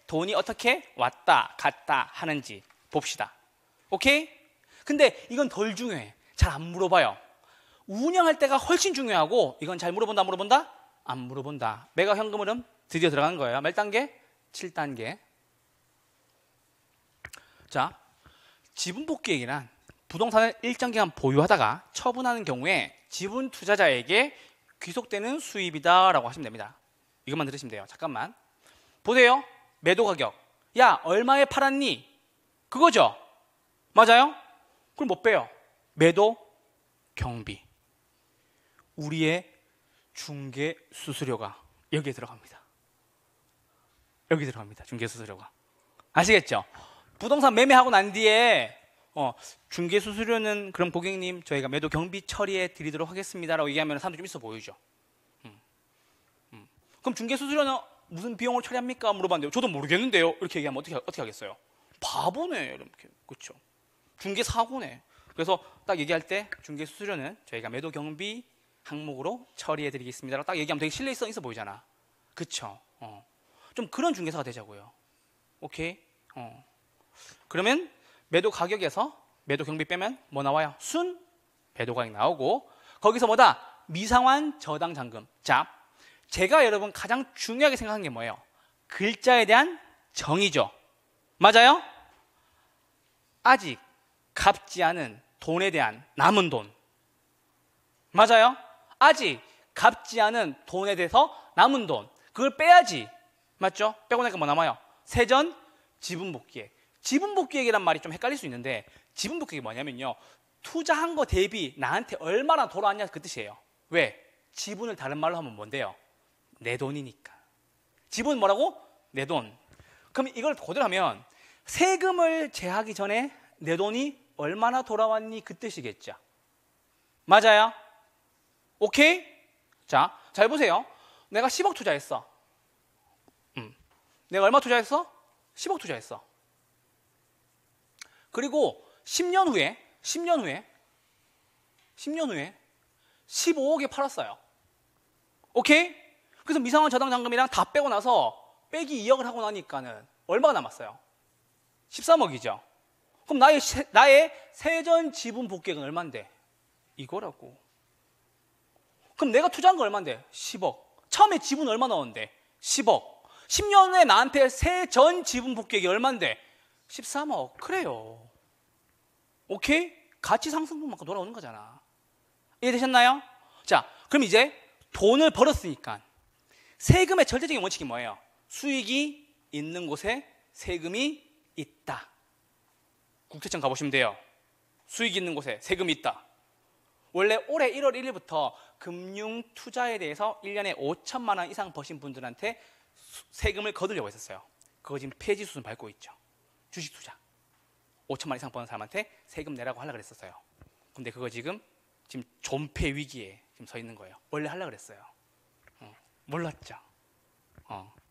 돈이 어떻게 왔다 갔다 하는지 봅시다. 오케이? 근데 이건 덜 중요해. 잘 안 물어봐요. 운영할 때가 훨씬 중요하고, 이건 잘 물어본다, 안 물어본다? 안 물어본다. 매각 현금흐름 드디어 들어간 거예요. 몇 단계? 7단계. 자, 지분복귀액이란 부동산을 일정 기간 보유하다가 처분하는 경우에 지분 투자자에게 귀속되는 수입이다라고 하시면 됩니다. 이것만 들으시면 돼요. 잠깐만. 보세요. 매도 가격. 야, 얼마에 팔았니? 그거죠? 맞아요? 그럼 못 빼요. 매도 경비. 우리의 중개 수수료가 여기에 들어갑니다. 여기 들어갑니다. 중개 수수료가. 아시겠죠? 부동산 매매하고 난 뒤에 중개 수수료는 그럼 고객님 저희가 매도 경비 처리해 드리도록 하겠습니다라고 얘기하면 사람도 좀 있어 보이죠. 그럼 중개 수수료는 무슨 비용으로 처리합니까? 물어봤는데 저도 모르겠는데요. 이렇게 얘기하면 어떻게 하겠어요? 바보네. 이렇게. 그렇죠. 중개 사고네. 그래서 딱 얘기할 때 중개 수수료는 저희가 매도 경비 항목으로 처리해 드리겠습니다라고 딱 얘기하면 되게 신뢰성 있어 보이잖아. 그렇죠. 좀 그런 중개사가 되자고요. 오케이? 그러면 매도 가격에서 매도 경비 빼면 뭐 나와요? 순 매도 가액 나오고, 거기서 뭐다? 미상환 저당 잔금. 자, 제가 여러분 가장 중요하게 생각한 게 뭐예요? 글자에 대한 정의죠. 맞아요? 아직 갚지 않은 돈에 대한 남은 돈. 맞아요? 아직 갚지 않은 돈에 대해서 남은 돈. 그걸 빼야지. 맞죠? 빼고 나니까 뭐 남아요? 세전 지분복귀액. 지분복귀액이란 말이 좀 헷갈릴 수 있는데, 지분복귀액이 뭐냐면요, 투자한 거 대비 나한테 얼마나 돌아왔냐 그 뜻이에요. 왜? 지분을 다른 말로 하면 뭔데요? 내 돈이니까. 지분 뭐라고? 내 돈. 그럼 이걸 그대로 하면 세금을 제하기 전에 내 돈이 얼마나 돌아왔니 그 뜻이겠죠. 맞아요? 오케이? 자, 잘 보세요. 내가 10억 투자했어. 내가 얼마 투자했어? 10억 투자했어. 그리고 10년 후에 15억에 팔았어요. 오케이? 그래서 미상환 저당 잔금이랑 다 빼고 나서 빼기 2억을 하고 나니까는 얼마가 남았어요? 13억이죠. 그럼 나의 세전 지분 복귀액은 얼만데? 이거라고. 그럼 내가 투자한 거 얼만데? 10억. 처음에 지분 얼마 넣었는데? 10억. 10년 후에 나한테 세전 지분 복귀액이 얼만데? 13억. 그래요. 오케이? 가치 상승분만큼 돌아오는 거잖아. 이해되셨나요? 자, 그럼 이제 돈을 벌었으니까 세금의 절대적인 원칙이 뭐예요? 수익이 있는 곳에 세금이 있다. 국세청 가보시면 돼요. 수익이 있는 곳에 세금이 있다. 원래 올해 1월 1일부터 금융투자에 대해서 1년에 5천만 원 이상 버신 분들한테 세금을 거두려고 했었어요. 그거 지금 폐지 수순 밟고 있죠. 주식 투자 5천만 원 이상 버는 사람한테 세금 내라고 하려고 그랬었어요. 근데 그거 지금 존폐 위기에 지금 서 있는 거예요. 원래 하려고 그랬어요. 몰랐죠.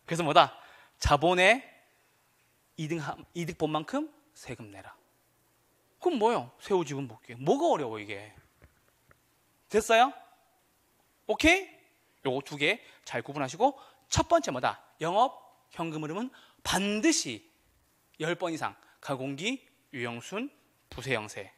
그래서 뭐다? 자본의 이득 본 만큼 세금 내라. 그럼 뭐요? 세후 지분 복귀. 뭐가 어려워 이게? 됐어요? 오케이? 요거 두 개 잘 구분하시고, 첫 번째 뭐다? 영업 현금 흐름은 반드시 10번 이상, 가공기, 유형순, 부세형세.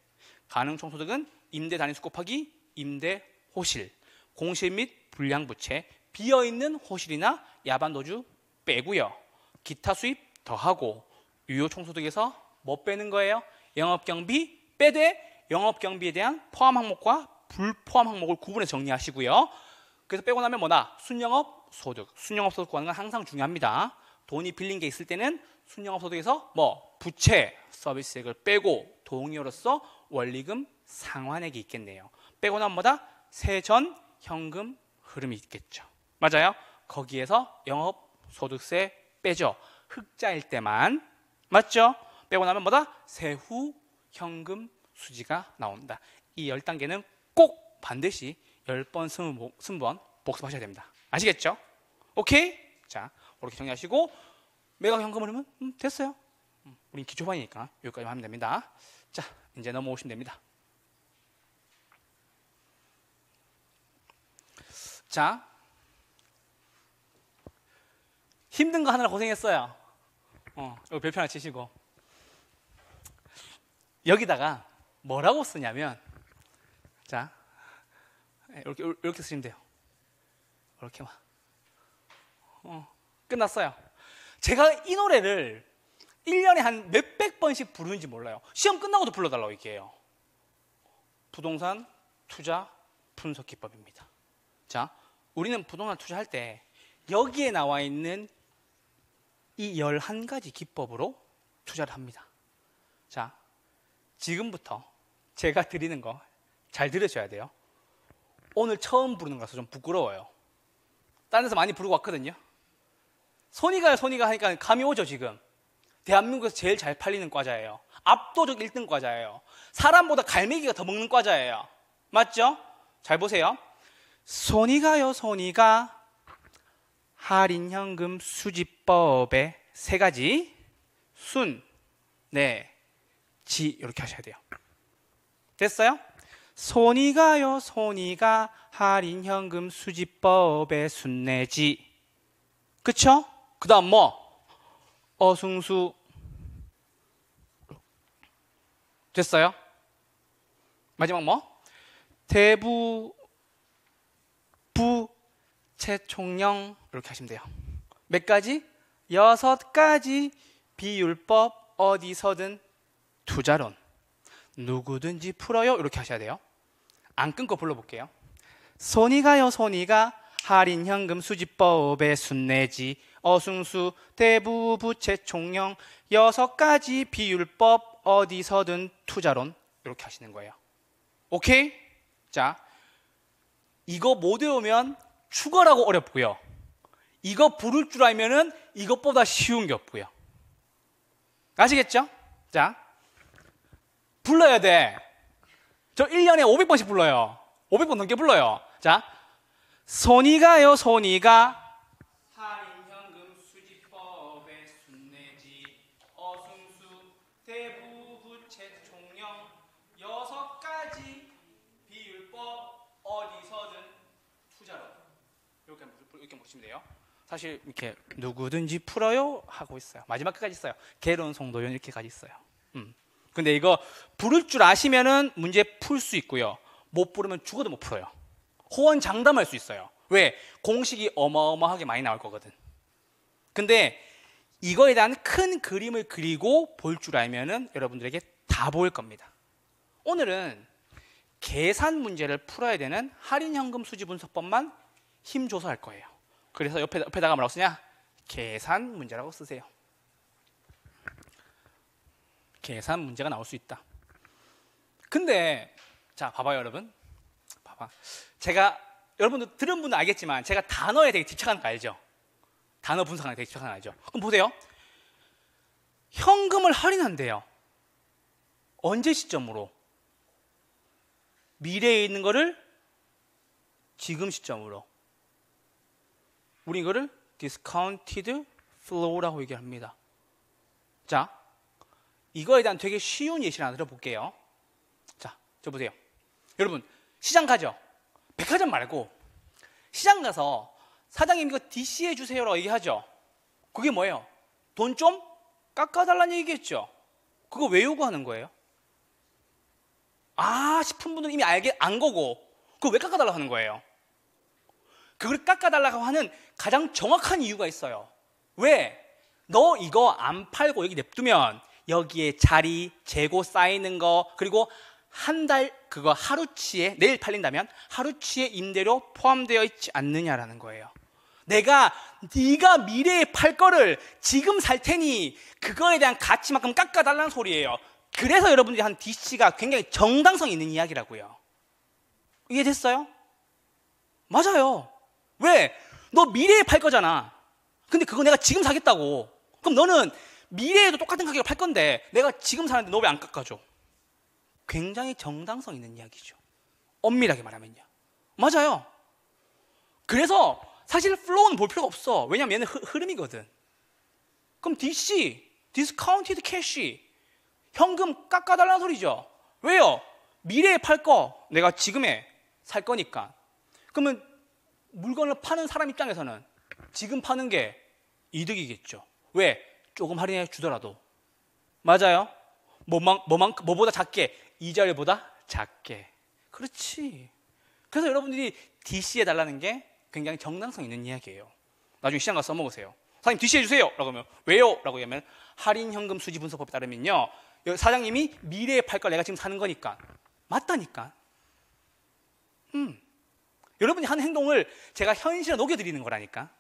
가능총소득은 임대 단위수 곱하기 임대 호실, 공실 및 불량부채, 비어있는 호실이나 야반도주 빼고요. 기타 수입 더하고, 유효총소득에서 뭐 빼는 거예요? 영업경비 빼되 영업경비에 대한 포함 항목과 불포함 항목을 구분해서 정리하시고요. 그래서 빼고 나면 뭐다? 순영업소득. 순영업소득 구하는 건 항상 중요합니다. 돈이 빌린 게 있을 때는 순영업소득에서 뭐 부채, 서비스액을 빼고 동의로서 원리금 상환액이 있겠네요. 빼고 나면 뭐다? 세전 현금 흐름이 있겠죠. 맞아요? 거기에서 영업소득세 빼죠. 흑자일 때만. 맞죠? 빼고 나면 뭐다? 세후 현금 수지가 나옵니다. 이 10단계는 꼭 반드시 10번, 20번 복습하셔야 됩니다. 아시겠죠? 오케이? 자, 이렇게 정리하시고 매각 현금 흐름은 됐어요. 우린 기초반이니까 여기까지 하면 됩니다. 자, 이제 넘어오시면 됩니다. 자, 힘든 거 하느라 고생했어요. 여기 별표 하나 치시고 여기다가 뭐라고 쓰냐면, 자, 이렇게 쓰시면 돼요. 이렇게만. 끝났어요. 제가 이 노래를 1년에 한 몇백 번씩 부르는지 몰라요. 시험 끝나고도 불러달라고 얘기해요. 부동산 투자 분석 기법입니다. 자, 우리는 부동산 투자할 때 여기에 나와 있는 이 11가지 기법으로 투자를 합니다. 자, 지금부터 제가 드리는 거 잘 들으셔야 돼요. 오늘 처음 부르는 거라서 좀 부끄러워요. 다른 데서 많이 부르고 왔거든요. 손이가 하니까 감이 오죠, 지금. 대한민국에서 제일 잘 팔리는 과자예요. 압도적 1등 과자예요. 사람보다 갈매기가 더 먹는 과자예요. 맞죠? 잘 보세요. 손이가요, 손이가 할인 현금 수지법의 3가지 순, 네, 지 이렇게 하셔야 돼요. 됐어요? 손이가요, 손이가 할인 현금 수지법의 순내지, 그쵸? 그 다음 뭐? 어승수. 됐어요? 마지막 뭐? 대부 부 채총령 이렇게 하시면 돼요. 몇 가지? 6가지 비율법 어디서든 투자론 누구든지 풀어요 이렇게 하셔야 돼요. 안 끊고 불러볼게요. 손이가요 손이가 할인현금 수지법의 순내지 어승수 대부부채총령 6가지 비율법 어디서든 투자론 이렇게 하시는 거예요. 오케이? 자, 이거 못 외우면 죽어라고 어렵고요. 이거 부를 줄 알면은 이것보다 쉬운 게 없고요. 아시겠죠? 자, 불러야 돼. 저 1년에 500번씩 불러요. 500번 넘게 불러요. 자, 손이가요, 손이가 할인현금 수지법의 순내지 어승수 대부부채총령 6가지 비율법 어디서든 투자로 이렇게 보시면 돼요. 사실 이렇게 누구든지 풀어요 하고 있어요. 마지막 끝까지 있어요. 개론, 송도윤 이렇게까지 있어요. 근데 이거 부를 줄 아시면은 문제 풀 수 있고요. 못 부르면 죽어도 못 풀어요. 호언장담할 수 있어요. 왜? 공식이 어마어마하게 많이 나올 거거든. 근데 이거에 대한 큰 그림을 그리고 볼 줄 알면은 여러분들에게 다 보일 겁니다. 오늘은 계산 문제를 풀어야 되는 할인현금 수지분석법만 힘줘서 할 거예요. 그래서 옆에다가 뭐라고 쓰냐? 계산 문제라고 쓰세요. 계산 문제가 나올 수 있다. 근데 자, 봐봐요, 여러분. 봐봐. 제가 여러분들 들은 분은 알겠지만 제가 단어에 되게 집착하는 거 알죠? 단어 분석하는 거 되게 집착하는 거 알죠? 그럼 보세요. 현금을 할인한대요. 언제 시점으로? 미래에 있는 거를 지금 시점으로. 우리 이거를 디스카운티드 플로우라고 얘기합니다. 자, 이거에 대한 되게 쉬운 예시를 하나 들어볼게요. 자, 저 보세요. 여러분, 시장 가죠? 백화점 말고 시장 가서 사장님 이거 DC해 주세요라고 얘기하죠? 그게 뭐예요? 돈 좀 깎아달라는 얘기겠죠? 그거 왜 요구하는 거예요? 아, 싶은 분들은 이미 안 거고 그거 왜 깎아달라고 하는 거예요? 그걸 깎아달라고 하는 가장 정확한 이유가 있어요. 왜? 너 이거 안 팔고 여기 냅두면 여기에 자리, 재고 쌓이는 거, 그리고 한 달, 그거 하루치에, 내일 팔린다면 하루치에 임대료 포함되어 있지 않느냐라는 거예요. 네가 미래에 팔 거를 지금 살 테니 그거에 대한 가치만큼 깎아달라는 소리예요. 그래서 여러분들이 한 DC가 굉장히 정당성 있는 이야기라고요. 이해됐어요? 맞아요. 왜? 너 미래에 팔 거잖아. 근데 그거 내가 지금 사겠다고. 그럼 너는 미래에도 똑같은 가격으로 팔 건데 내가 지금 사는데 너 왜 안 깎아줘? 굉장히 정당성 있는 이야기죠. 엄밀하게 말하면요. 맞아요. 그래서 사실 플로우는 볼 필요가 없어. 왜냐면 얘는 흐름이거든. 그럼 DC, Discounted Cash, 현금 깎아달라는 소리죠. 왜요? 미래에 팔 거 내가 지금에 살 거니까. 그러면 물건을 파는 사람 입장에서는 지금 파는 게 이득이겠죠. 왜? 조금 할인해 주더라도. 맞아요? 뭐보다 작게? 이자율보다 작게. 그렇지. 그래서 여러분들이 DC해 달라는 게 굉장히 정당성 있는 이야기예요. 나중에 시장 가서 써먹으세요. 사장님 DC해 주세요! 라고 하면 왜요? 라고 하면 할인 현금 수지 분석법에 따르면요. 사장님이 미래에 팔 걸 내가 지금 사는 거니까. 맞다니까. 여러분이 하는 행동을 제가 현실에 녹여드리는 거라니까.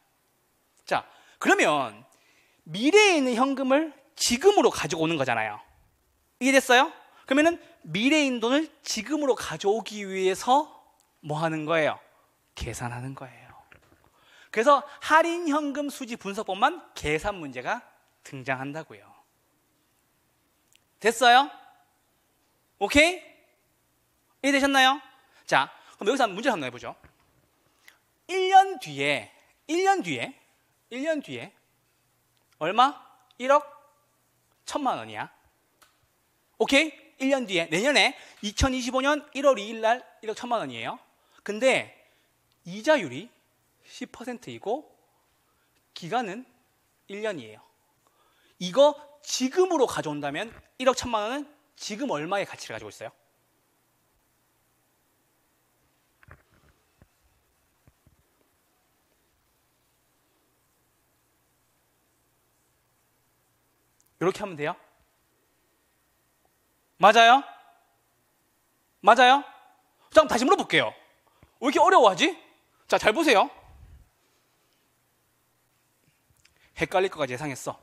자, 그러면 미래에 있는 현금을 지금으로 가져오는 거잖아요. 이해됐어요? 그러면은 미래에 있는 돈을 지금으로 가져오기 위해서 뭐 하는 거예요? 계산하는 거예요. 그래서 할인 현금 수지 분석법만 계산 문제가 등장한다고요. 됐어요? 오케이? 이해되셨나요? 자, 그럼 여기서 문제를 한번 해보죠. 1년 뒤에 얼마? 1억 1000만 원이야. 오케이? 1년 뒤에 내년에 2025년 1월 2일 날 1억 1000만 원이에요. 근데 이자율이 10%이고 기간은 1년이에요. 이거 지금으로 가져온다면 1억 1000만 원은 지금 얼마의 가치를 가지고 있어요? 이렇게 하면 돼요. 맞아요? 맞아요? 자, 다시 물어볼게요. 왜 이렇게 어려워하지? 자, 잘 보세요. 헷갈릴 것까지 예상했어.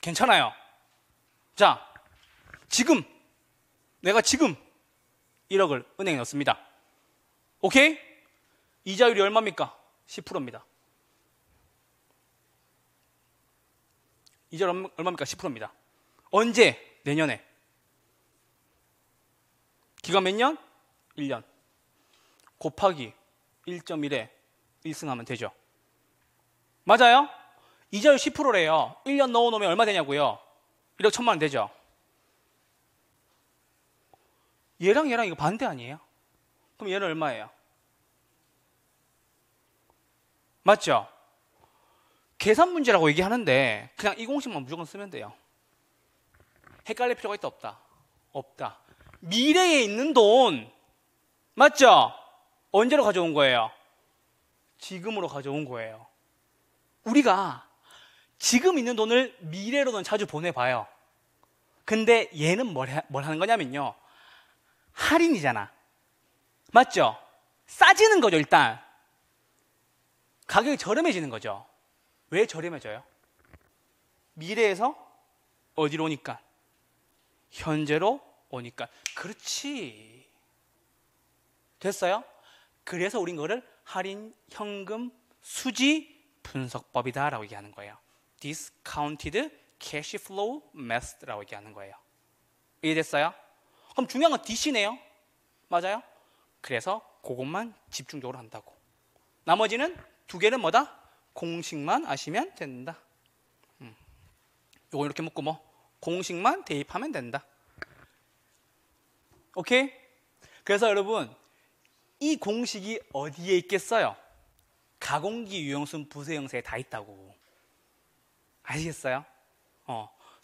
괜찮아요. 자, 지금 내가 지금 1억을 은행에 넣습니다. 오케이? 이자율이 얼마입니까? 10%입니다. 이자율 얼마입니까? 10%입니다. 언제? 내년에. 기간 몇 년? 1년. 곱하기 1.1에 1승하면 되죠. 맞아요? 이자율 10%래요. 1년 넣어놓으면 얼마 되냐고요? 1억 1000만 원 되죠. 얘랑 이거 반대 아니에요? 그럼 얘는 얼마예요? 맞죠? 계산 문제라고 얘기하는데 그냥 이 공식만 무조건 쓰면 돼요. 헷갈릴 필요가 있다 없다? 없다. 미래에 있는 돈 맞죠? 언제로 가져온 거예요? 지금으로 가져온 거예요. 우리가 지금 있는 돈을 미래로는 자주 보내봐요. 근데 얘는 뭘 하는 거냐면요. 할인이잖아. 맞죠? 싸지는 거죠. 일단 가격이 저렴해지는 거죠. 왜 저렴해져요? 미래에서 어디로 오니까? 현재로 오니까. 그렇지. 됐어요? 그래서 우린 그거를 할인 현금 수지 분석법이다 라고 얘기하는 거예요. Discounted Cash Flow Method 라고 얘기하는 거예요. 이해됐어요? 그럼 중요한 건 DC네요. 맞아요? 그래서 그것만 집중적으로 한다고. 나머지는 두 개는 뭐다? 공식만 아시면 된다. 요거 이렇게 묶고 공식만 대입하면 된다. 오케이? 그래서 여러분 이 공식이 어디에 있겠어요? 가공기 유형순 부세 형세에 다 있다고. 아시겠어요?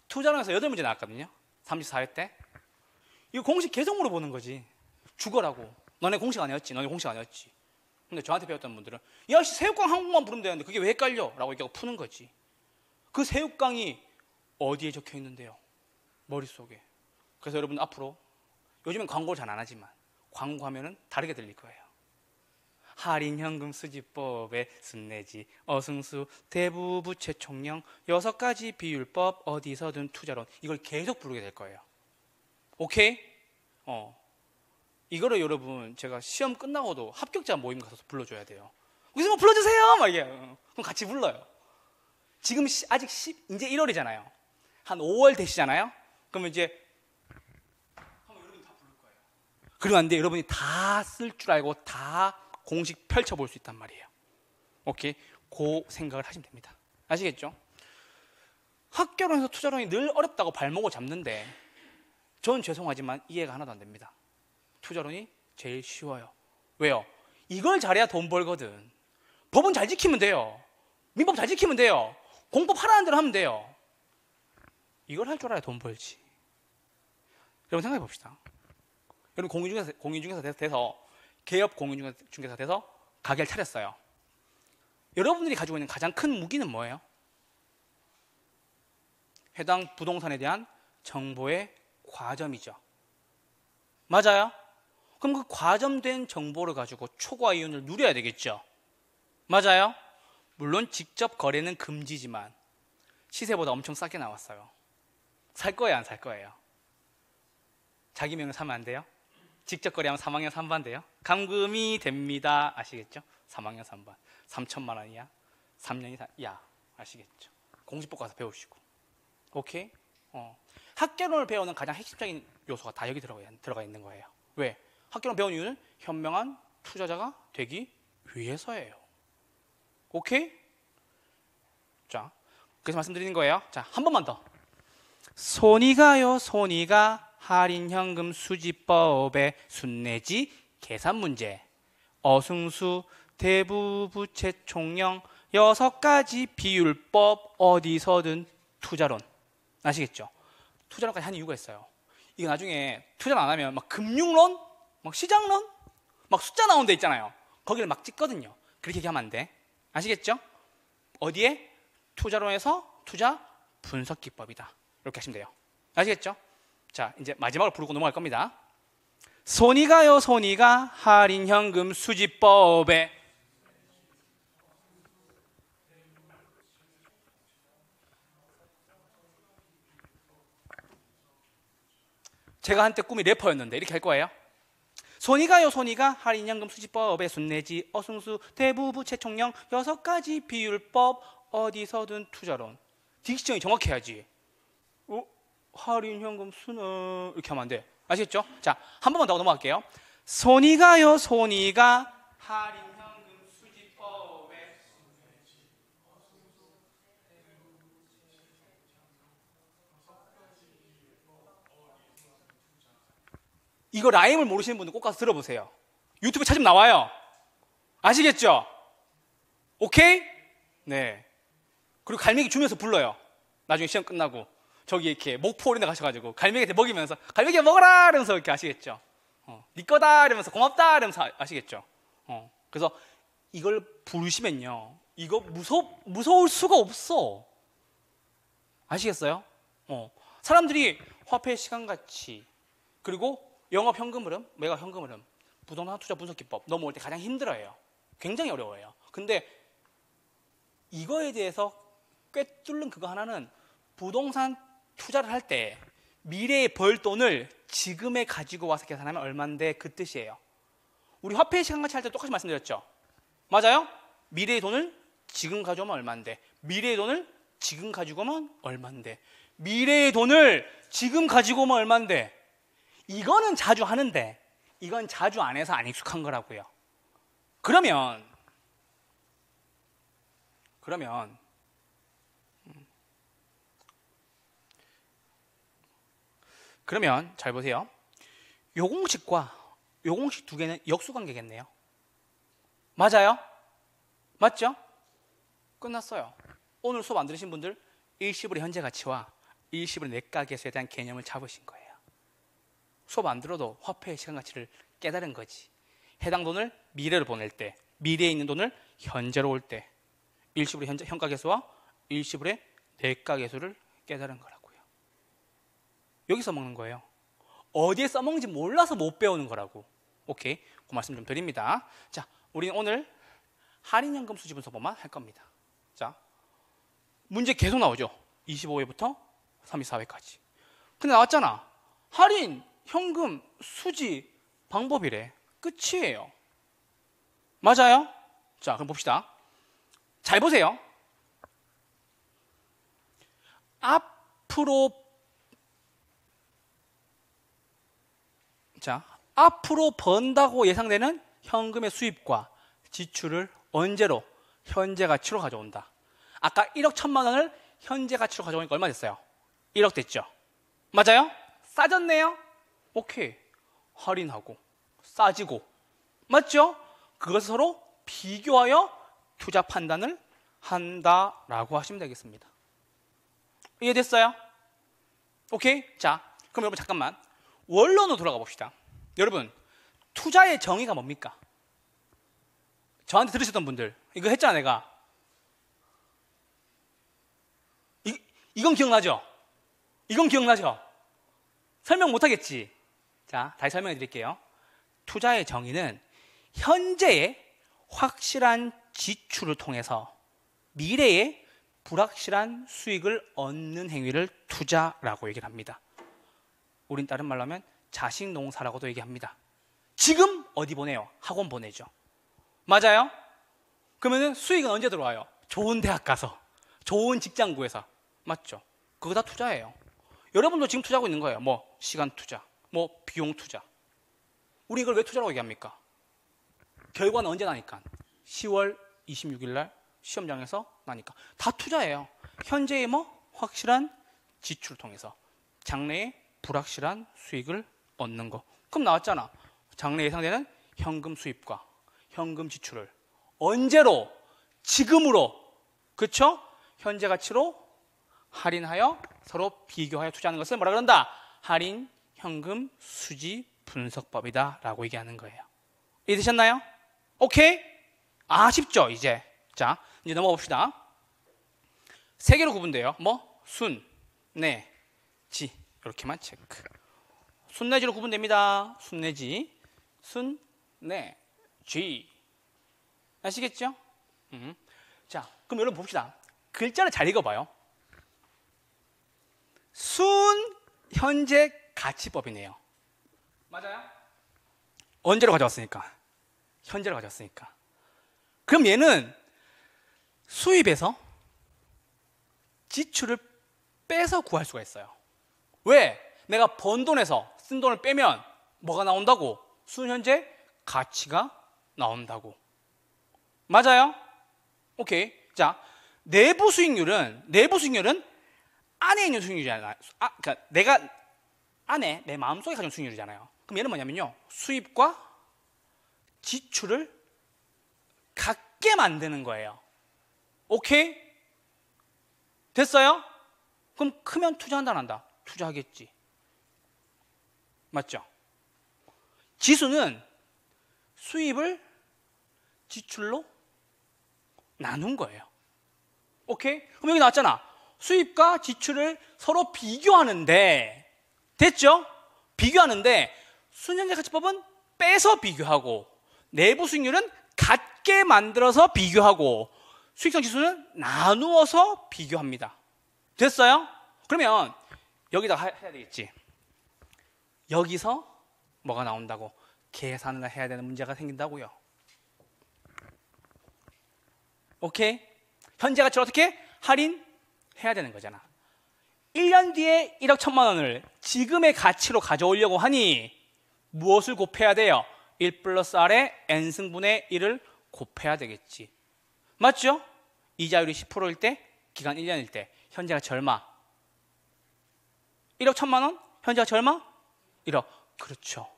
투자론에서 8문제 나왔거든요. 34회 때. 이 공식 계속 물어보는 거지. 죽어라고. 너네 공식 아니었지? 근데 저한테 배웠던 분들은 야, 새우깡 한 곡만 부르면 되는데 그게 왜 헷갈려? 라고 얘기하고 푸는 거지. 그 새우깡이 어디에 적혀 있는데요? 머릿속에. 그래서 여러분 앞으로 요즘엔 광고를 잘 안 하지만 광고하면은 다르게 들릴 거예요. 할인 현금 수지법의 순내지 어승수 대부부채 총령 6가지 비율법 어디서든 투자론 이걸 계속 부르게 될 거예요. 오케이? 이거를 여러분 제가 시험 끝나고도 합격자 모임 가서 불러줘야 돼요. 거기서 뭐 불러주세요! 막 이게. 그럼 같이 불러요. 지금 아직 이제 1월이잖아요. 한 5월 되시잖아요. 그러면 이제 그러면 안 돼. 여러분이 다 쓸 줄 알고 다 공식 펼쳐볼 수 있단 말이에요. 오케이? 그 생각을 하시면 됩니다. 아시겠죠? 학교론에서 투자론이 늘 어렵다고 발목을 잡는데 전 죄송하지만 이해가 하나도 안 됩니다. 투자론이 제일 쉬워요. 왜요? 이걸 잘해야 돈 벌거든. 법은 잘 지키면 돼요. 민법 잘 지키면 돼요. 공법 하라는 대로 하면 돼요. 이걸 할 줄 알아야 돈 벌지. 여러분 생각해 봅시다. 여러분 공인중개사 돼서 개업 공인중개사 돼서 가게를 차렸어요. 여러분들이 가지고 있는 가장 큰 무기는 뭐예요? 해당 부동산에 대한 정보의 과점이죠. 맞아요? 그럼 그 과점된 정보를 가지고 초과 이윤을 누려야 되겠죠. 맞아요? 물론 직접 거래는 금지지만 시세보다 엄청 싸게 나왔어요. 살 거예요, 안 살 거예요? 자기 명의 사면 안 돼요? 직접 거래하면 3학년 3반 돼요? 감금이 됩니다. 아시겠죠? 3학년 3반. 3천만 원 이하. 3년 이하. 아시겠죠? 공시법 가서 배우시고. 오케이? 학계론을 배우는 가장 핵심적인 요소가 다 여기 들어가 있는 거예요. 왜? 학계론 배운 이유는 현명한 투자자가 되기 위해서예요. 오케이? 자, 그래서 말씀드리는 거예요. 자, 한 번만 더. 손이가요, 손이가. 할인현금 수지법의 순내지 계산 문제, 어승수, 대부부채 총령 6가지 비율법 어디서든 투자론. 아시겠죠? 투자론까지 한 이유가 있어요. 이거 나중에 투자를 안 하면 막 금융론, 막 시장론, 막 숫자 나온 데 있잖아요. 거기를 막 찍거든요. 그렇게 얘기하면 안 돼. 아시겠죠? 어디에? 투자론에서 투자 분석기법이다. 이렇게 하시면 돼요. 아시겠죠? 자, 이제 마지막으로 부르고 넘어갈 겁니다. 손이가요, 손이가 할인현금 수지법에 제가 한때 꿈이 래퍼였는데 이렇게 할 거예요. 손이가요, 손이가 할인현금 수지법에 순내지, 어승수, 대부부채 총령 6가지 비율법 어디서든 투자론. 딕션이 정확해야지. 할인현금 수는 이렇게 하면 안 돼. 아시겠죠? 자, 한 번만 더 넘어갈게요. 손이가요, 손이가 할인현금 수지법에 이거 라임을 모르시는 분들 꼭 가서 들어보세요. 유튜브 찾으면 나와요. 아시겠죠? 오케이? 네. 그리고 갈매기 주면서 불러요. 나중에 시험 끝나고 저기 이렇게 목포 어린데 가셔가지고 갈매기한테 먹이면서 갈매기야 먹어라! 이러면서 이렇게 아시겠죠? 네 거다! 이러면서 고맙다! 이러면서 아시겠죠? 그래서 이걸 부르시면요. 이거 무서울 수가 없어. 아시겠어요? 사람들이 화폐 시간가치 그리고 영업 현금 흐름, 매각 현금 흐름, 부동산 투자 분석 기법 넘어올 때 가장 힘들어요. 굉장히 어려워요. 근데 이거에 대해서 꿰뚫는 그거 하나는 부동산 투자를 할 때 미래에 벌 돈을 지금에 가지고 와서 계산하면 얼만데 그 뜻이에요. 우리 화폐 시간가치 할 때 똑같이 말씀드렸죠. 맞아요? 미래의 돈을 지금 가져오면 얼만데, 미래의 돈을 지금 가지고 오면 얼만데, 미래의 돈을 지금 가지고 오면 얼만데. 이거는 자주 하는데 이건 자주 안 해서 안 익숙한 거라고요. 그러면 잘 보세요. 요 공식과 요 공식 두 개는 역수관계겠네요. 맞아요? 맞죠? 끝났어요. 오늘 수업 안 들으신 분들 일시불의 현재 가치와 일시불의 내가계수에 대한 개념을 잡으신 거예요. 수업 안 들어도 화폐의 시간 가치를 깨달은 거지. 해당 돈을 미래로 보낼 때, 미래에 있는 돈을 현재로 올 때 일시불의 현재 현가계수와 일시불의 내가계수를 깨달은 거라고. 여기 써먹는 거예요. 어디에 써먹는지 몰라서 못 배우는 거라고. 오케이, 그 말씀 좀 드립니다. 자, 우리는 오늘 할인현금 수지분석법만 할 겁니다. 자, 문제 계속 나오죠. 25회부터 34회까지. 근데 나왔잖아. 할인, 현금, 수지, 방법이래. 끝이에요. 맞아요? 자, 그럼 봅시다. 잘 보세요. 앞으로 앞으로 번다고 예상되는 현금의 수입과 지출을 언제로 현재 가치로 가져온다. 아까 1억 1천만 원을 현재 가치로 가져오니까 얼마 됐어요? 1억 됐죠? 맞아요? 싸졌네요? 오케이. 할인하고 싸지고, 맞죠? 그것을 서로 비교하여 투자 판단을 한다라고 하시면 되겠습니다. 이해됐어요? 오케이? 자, 그럼 여러분 잠깐만 원론으로 돌아가 봅시다. 여러분, 투자의 정의가 뭡니까? 저한테 들으셨던 분들 이거 했잖아 내가. 이건 기억나죠? 이건 기억나죠? 설명 못하겠지? 자, 다시 설명해 드릴게요. 투자의 정의는 현재의 확실한 지출을 통해서 미래의 불확실한 수익을 얻는 행위를 투자라고 얘기를 합니다. 우린 다른 말로 하면 자식 농사라고도 얘기합니다. 지금 어디 보내요? 학원 보내죠. 맞아요? 그러면 수익은 언제 들어와요? 좋은 대학 가서, 좋은 직장 구해서. 맞죠? 그거 다 투자예요. 여러분도 지금 투자하고 있는 거예요. 뭐 시간 투자, 뭐 비용 투자. 우리 이걸 왜 투자라고 얘기합니까? 결과는 언제 나니까? 10월 26일 날 시험장에서 나니까. 다 투자예요. 현재의 뭐 확실한 지출을 통해서 장래의 불확실한 수익을 얻는 거. 그럼 나왔잖아. 장래 예상되는 현금 수입과 현금 지출을 언제로? 지금으로. 그쵸? 현재 가치로 할인하여 서로 비교하여 투자하는 것을 뭐라 그런다? 할인, 현금, 수지, 분석법이다 라고 얘기하는 거예요. 이해되셨나요? 오케이? 아쉽죠 이제. 자, 이제 넘어가 봅시다. 세 개로 구분돼요. 뭐? 순, 내, 지. 이렇게만 체크. 순, 내, 지로 구분됩니다. 순, 내, 지. 순, 내, 지. 아시겠죠? 자, 그럼 여러분 봅시다. 글자를 잘 읽어봐요. 순, 현재 가치법이네요. 맞아요? 언제로 가져왔으니까? 현재로 가져왔으니까. 그럼 얘는 수입에서 지출을 빼서 구할 수가 있어요. 왜? 내가 번 돈에서 쓴 돈을 빼면 뭐가 나온다고? 순, 현재 가치가 나온다고. 맞아요? 오케이. 자, 내부 수익률은 안에 있는 수익률이잖아요. 그러니까 내가 안에, 내 마음속에 가진 수익률이잖아요. 그럼 얘는 뭐냐면요, 수입과 지출을 같게 만드는 거예요. 오케이? 됐어요? 그럼 크면 투자한다 안 한다? 투자하겠지. 맞죠? 지수는 수입을 지출로 나눈 거예요. 오케이? 그럼 여기 나왔잖아. 수입과 지출을 서로 비교하는데, 됐죠? 비교하는데 순현재 가치법은 빼서 비교하고, 내부 수익률은 같게 만들어서 비교하고, 수익성 지수는 나누어서 비교합니다. 됐어요? 그러면 여기다가 해야 되겠지. 여기서 뭐가 나온다고? 계산을 해야 되는 문제가 생긴다고요. 오케이? 현재 가치를 어떻게? 할인 해야 되는 거잖아. 1년 뒤에 1억 1천만 원을 지금의 가치로 가져오려고 하니 무엇을 곱해야 돼요? 1 플러스 R에 N승분의 1을 곱해야 되겠지. 맞죠? 이자율이 10%일 때, 기간 1년일 때 현재 가치 얼마? 1억 1천만 원? 현재 가치 얼마? 1억. 그렇죠.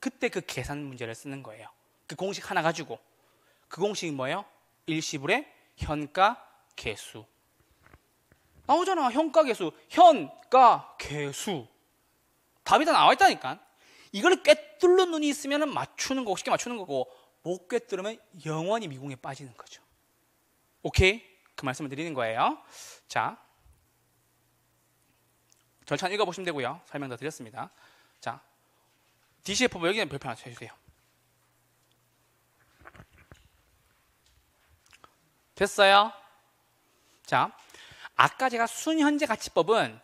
그때 그 계산 문제를 쓰는 거예요. 그 공식 하나 가지고. 그 공식이 뭐예요? 일시불의 현가 계수. 나오잖아. 현가계수. 현가계수. 답이 다 나와 있다니까. 이걸 꿰뚫는 눈이 있으면 맞추는 거고, 쉽게 맞추는 거고, 못 꿰뚫으면 영원히 미궁에 빠지는 거죠. 오케이? 그 말씀을 드리는 거예요. 자, 절찬 읽어보시면 되고요. 설명 다 드렸습니다. 자, DCF 여기는 별표 하나 해주세요. 됐어요? 자, 아까 제가 순현재 가치법은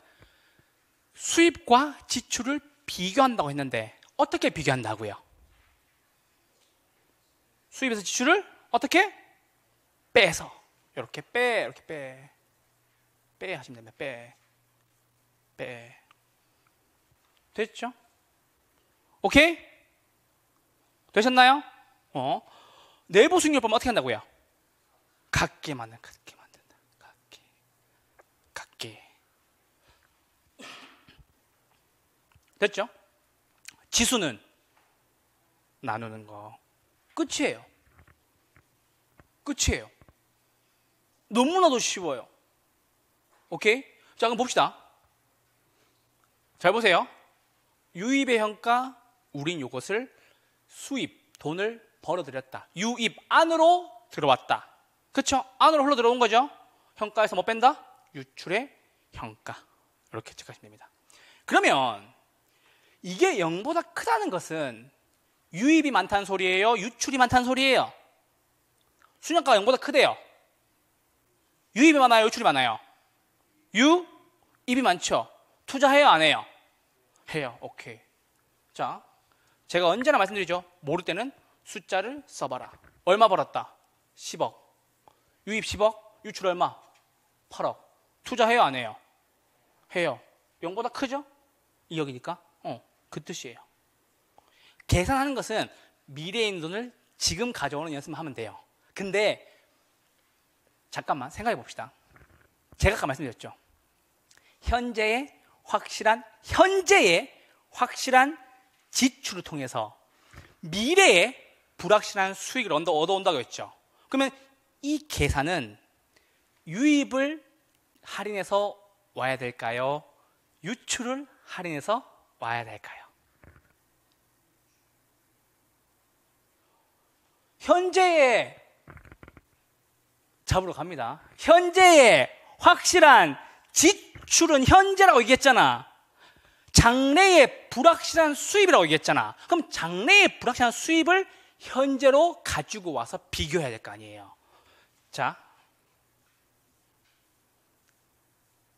수입과 지출을 비교한다고 했는데 어떻게 비교한다고요? 수입에서 지출을 어떻게? 빼서. 이렇게 빼, 이렇게 빼. 빼 하시면 됩니다. 빼. 빼. 됐죠? 오케이? 되셨나요? 내부 수익률법은 어떻게 한다고요? 같게 만든다. 같게. 됐죠? 지수는 나누는 거. 끝이에요. 끝이에요. 너무나도 쉬워요. 오케이? 자, 그럼 봅시다. 잘 보세요. 유입의 형과 우린 이것을 수입, 돈을 벌어들였다. 유입 안으로 들어왔다. 그쵸? 안으로 흘러 들어온 거죠. 형가에서 뭐 뺀다? 유출의 형가. 이렇게 체크하시면 됩니다. 그러면 이게 0보다 크다는 것은 유입이 많다는 소리예요? 유출이 많다는 소리예요? 순형가가 0보다 크대요. 유입이 많아요? 유출이 많아요? 유입이 많죠? 투자해요? 안 해요? 해요. 오케이. 자, 제가 언제나 말씀드리죠. 모를 때는 숫자를 써봐라. 얼마 벌었다? 10억. 유입 10억? 유출 얼마? 8억. 투자해요? 안 해요? 해요. 0보다 크죠? 2억이니까. 그 뜻이에요. 계산하는 것은 미래에 있는 돈을 지금 가져오는 연습만 하면 돼요. 근데 잠깐만 생각해 봅시다. 제가 아까 말씀드렸죠. 현재의 확실한 지출을 통해서 미래의 불확실한 수익을 얻어온다고 했죠. 그러면 이 계산은 유입을 할인해서 와야 될까요? 유출을 할인해서 와야 될까요? 현재의 잡으러 갑니다. 현재의 확실한 지출은 현재라고 얘기했잖아. 장래의 불확실한 수입이라고 얘기했잖아. 그럼 장래의 불확실한 수입을 현재로 가지고 와서 비교해야 될 거 아니에요. 자,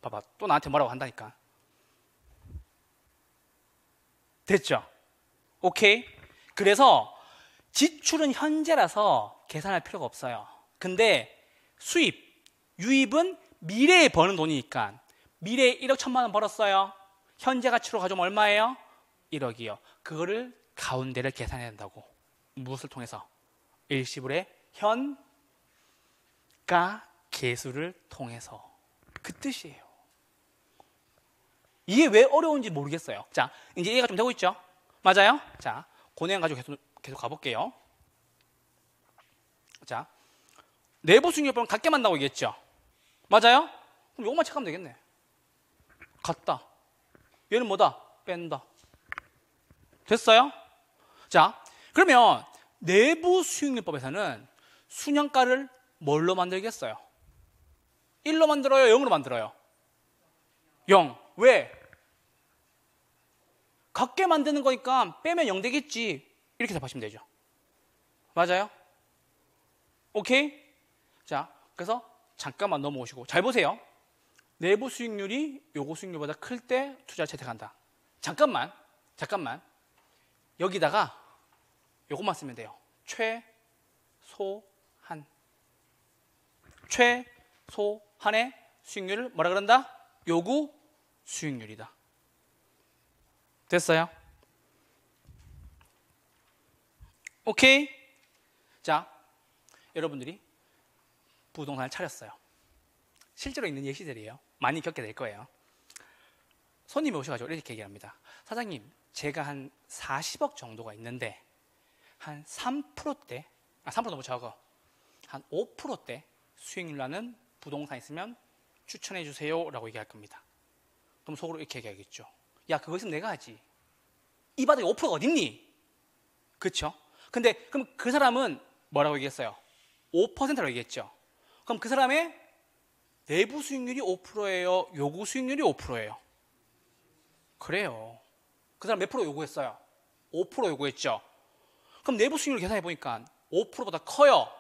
봐봐. 또 나한테 뭐라고 한다니까. 됐죠? 오케이? 그래서 지출은 현재라서 계산할 필요가 없어요. 근데 수입, 유입은 미래에 버는 돈이니까 미래에 1억 1,000만 원 벌었어요. 현재 가치로 가져오면 얼마예요? 1억이요. 그거를 가운데를 계산해야 된다고. 무엇을 통해서? 일시불의 현가 계수를 통해서. 그 뜻이에요. 이게 왜 어려운지 모르겠어요. 자, 이제 이해가 좀 되고 있죠? 맞아요? 자, 그 내용 가지고 계속 가볼게요. 자, 내부 수익률법은 같게 만나고 얘기했죠? 맞아요? 그럼 이것만 체크하면 되겠네. 같다. 얘는 뭐다? 뺀다. 됐어요? 자, 그러면 내부 수익률법에서는 순형가를 뭘로 만들겠어요? 1로 만들어요? 0으로 만들어요? 0. 왜? 같게 만드는 거니까 빼면 0 되겠지. 이렇게 답하시면 되죠. 맞아요? 오케이? 자, 그래서 잠깐만 넘어오시고 잘 보세요. 내부 수익률이 요거 수익률보다 클 때 투자를 채택한다. 잠깐만. 여기다가 요것만 쓰면 돼요. 최소한. 최소한의 수익률을 뭐라 그런다? 요구 수익률이다. 됐어요? 오케이? 자, 여러분들이 부동산을 차렸어요. 실제로 있는 예시들이에요. 많이 겪게 될 거예요. 손님이 오셔가지고 이렇게 얘기합니다. 사장님, 제가 한 40억 정도가 있는데 한 3%대, 3% 너무 적어. 한 5%대 수익률 나는 부동산 있으면 추천해 주세요 라고 얘기할 겁니다. 그럼 속으로 이렇게 얘기하겠죠. 야, 그거 있으면 내가 하지. 이 바닥에 5%가 어딨니? 그쵸? 근데 그럼 그 사람은 뭐라고 얘기했어요? 5%라고 얘기했죠. 그럼 그 사람의 내부 수익률이 5%예요? 요구 수익률이 5%예요? 그래요. 그 사람 몇 프로 요구했어요? 5% 요구했죠. 그럼 내부 수익률 계산해보니까 5%보다 커요.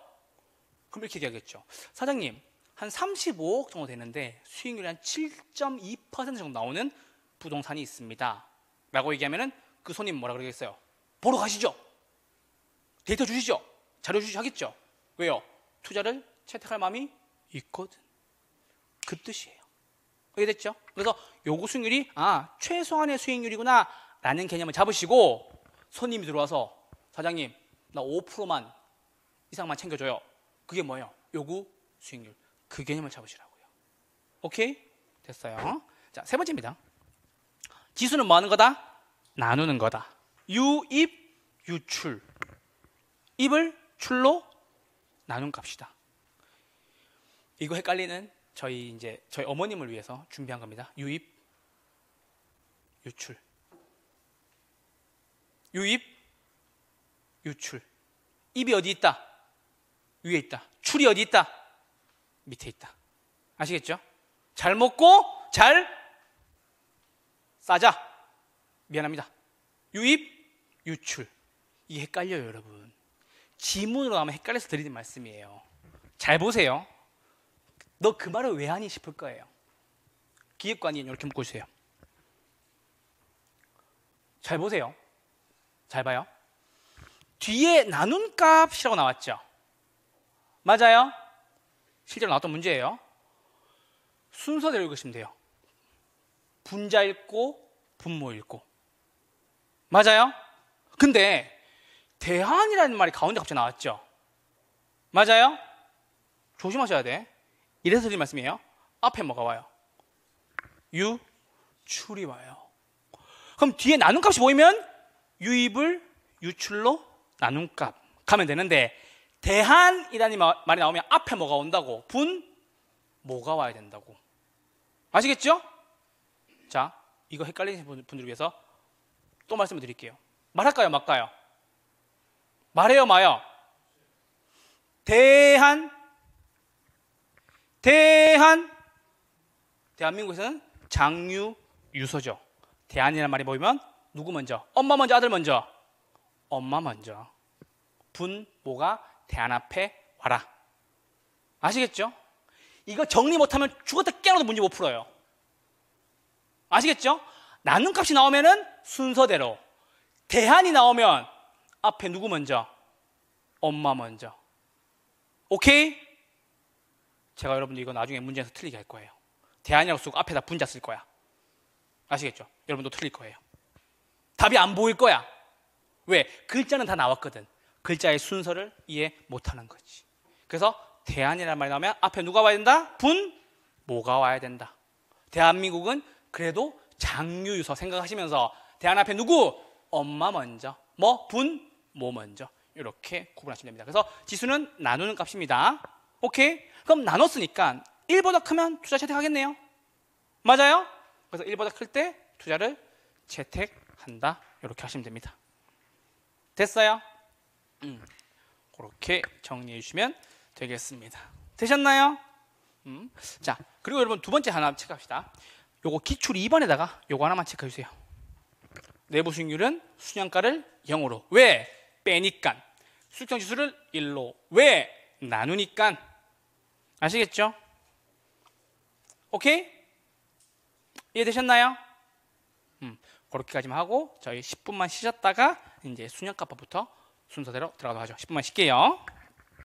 그럼 이렇게 얘기하겠죠. 사장님, 한 35억 정도 되는데 수익률이 한 7.2% 정도 나오는 부동산이 있습니다. 라고 얘기하면 그 손님 뭐라 그러겠어요? 보러 가시죠. 데이터 주시죠. 자료 주시죠 하겠죠. 왜요? 투자를 채택할 마음이 있거든. 그 뜻이에요. 이해됐죠? 그래서 요구 수익률이 최소한의 수익률이구나 라는 개념을 잡으시고 손님이 들어와서 사장님 나 5%만 이상만 챙겨줘요. 그게 뭐예요? 요구 수익률. 그 개념을 잡으시라고요. 오케이? 됐어요. 자, 세 번째입니다. 지수는 뭐 하는 거다? 나누는 거다. 유입, 유출. 입을 출로 나눈 값이다. 이거 헷갈리는 저희 어머님을 위해서 준비한 겁니다. 유입, 유출. 유입, 유출. 입이 어디 있다? 위에 있다. 출이 어디 있다? 밑에 있다. 아시겠죠? 잘 먹고 잘 싸자. 미안합니다. 유입, 유출. 이게 헷갈려요, 여러분. 지문으로 아마 헷갈려서 드리는 말씀이에요. 잘 보세요. 너 그 말을 왜 하니 싶을 거예요. 기획관이 이렇게 묻고 있어요. 잘 보세요. 잘 봐요. 뒤에 나눈 값이라고 나왔죠? 맞아요? 실제로 나왔던 문제예요. 순서대로 읽으시면 돼요. 분자 읽고 분모 읽고. 맞아요? 근데 대한이라는 말이 가운데 갑자기 나왔죠? 맞아요? 조심하셔야 돼. 이래서 드린 말씀이에요. 앞에 뭐가 와요? 유출이 와요. 그럼 뒤에 나눈 값이 보이면 유입을 유출로 나눈 값 가면 되는데 대한이라는 말이 나오면 앞에 뭐가 온다고? 분모가 와야 된다고. 아시겠죠? 자, 이거 헷갈리는 분들을 위해서 또 말씀을 드릴게요. 말할까요? 말까요? 말해요, 마요? 대한민국에서는 장유, 유서죠. 대한이라는 말이 보이면 누구 먼저? 엄마 먼저, 아들 먼저? 엄마 먼저. 분모가 대한 앞에 와라. 아시겠죠? 이거 정리 못하면 죽었다 깨어나도 문제 못 풀어요. 아시겠죠? 나눈 값이 나오면은 순서대로. 대한이 나오면 앞에 누구 먼저? 엄마 먼저. 오케이? 제가 여러분들 이거 나중에 문제에서 틀리게 할 거예요. 대한이라고 쓰고 앞에다 분자 쓸 거야. 아시겠죠? 여러분도 틀릴 거예요. 답이 안 보일 거야. 왜? 글자는 다 나왔거든. 글자의 순서를 이해 못하는 거지. 그래서 대한이라는 말이 나오면 앞에 누가 와야 된다? 분모가 와야 된다. 대한민국은 그래도 장유유서 생각하시면서 대한 앞에 누구? 엄마 먼저. 뭐? 분모 먼저. 이렇게 구분하시면 됩니다. 그래서 지수는 나누는 값입니다. 오케이? 그럼 나눴으니까 1보다 크면 투자 채택하겠네요. 맞아요? 그래서 1보다 클 때 투자를 채택한다. 이렇게 하시면 됩니다. 됐어요? 그렇게 정리해 주시면 되겠습니다. 되셨나요? 자, 그리고 여러분 두 번째 하나 체크합시다. 요거 기출 2번에다가 요거 하나만 체크해 주세요. 내부 수익률은 순양가를 0으로. 왜? 빼니까. 수익성지수를 1로. 왜? 나누니까. 아시겠죠? 오케이? 이해되셨나요? 그렇게까지만 하고 저희 10분만 쉬셨다가 이제 순양가법부터 순서대로 들어가도록 하죠. 10분만 쉴게요.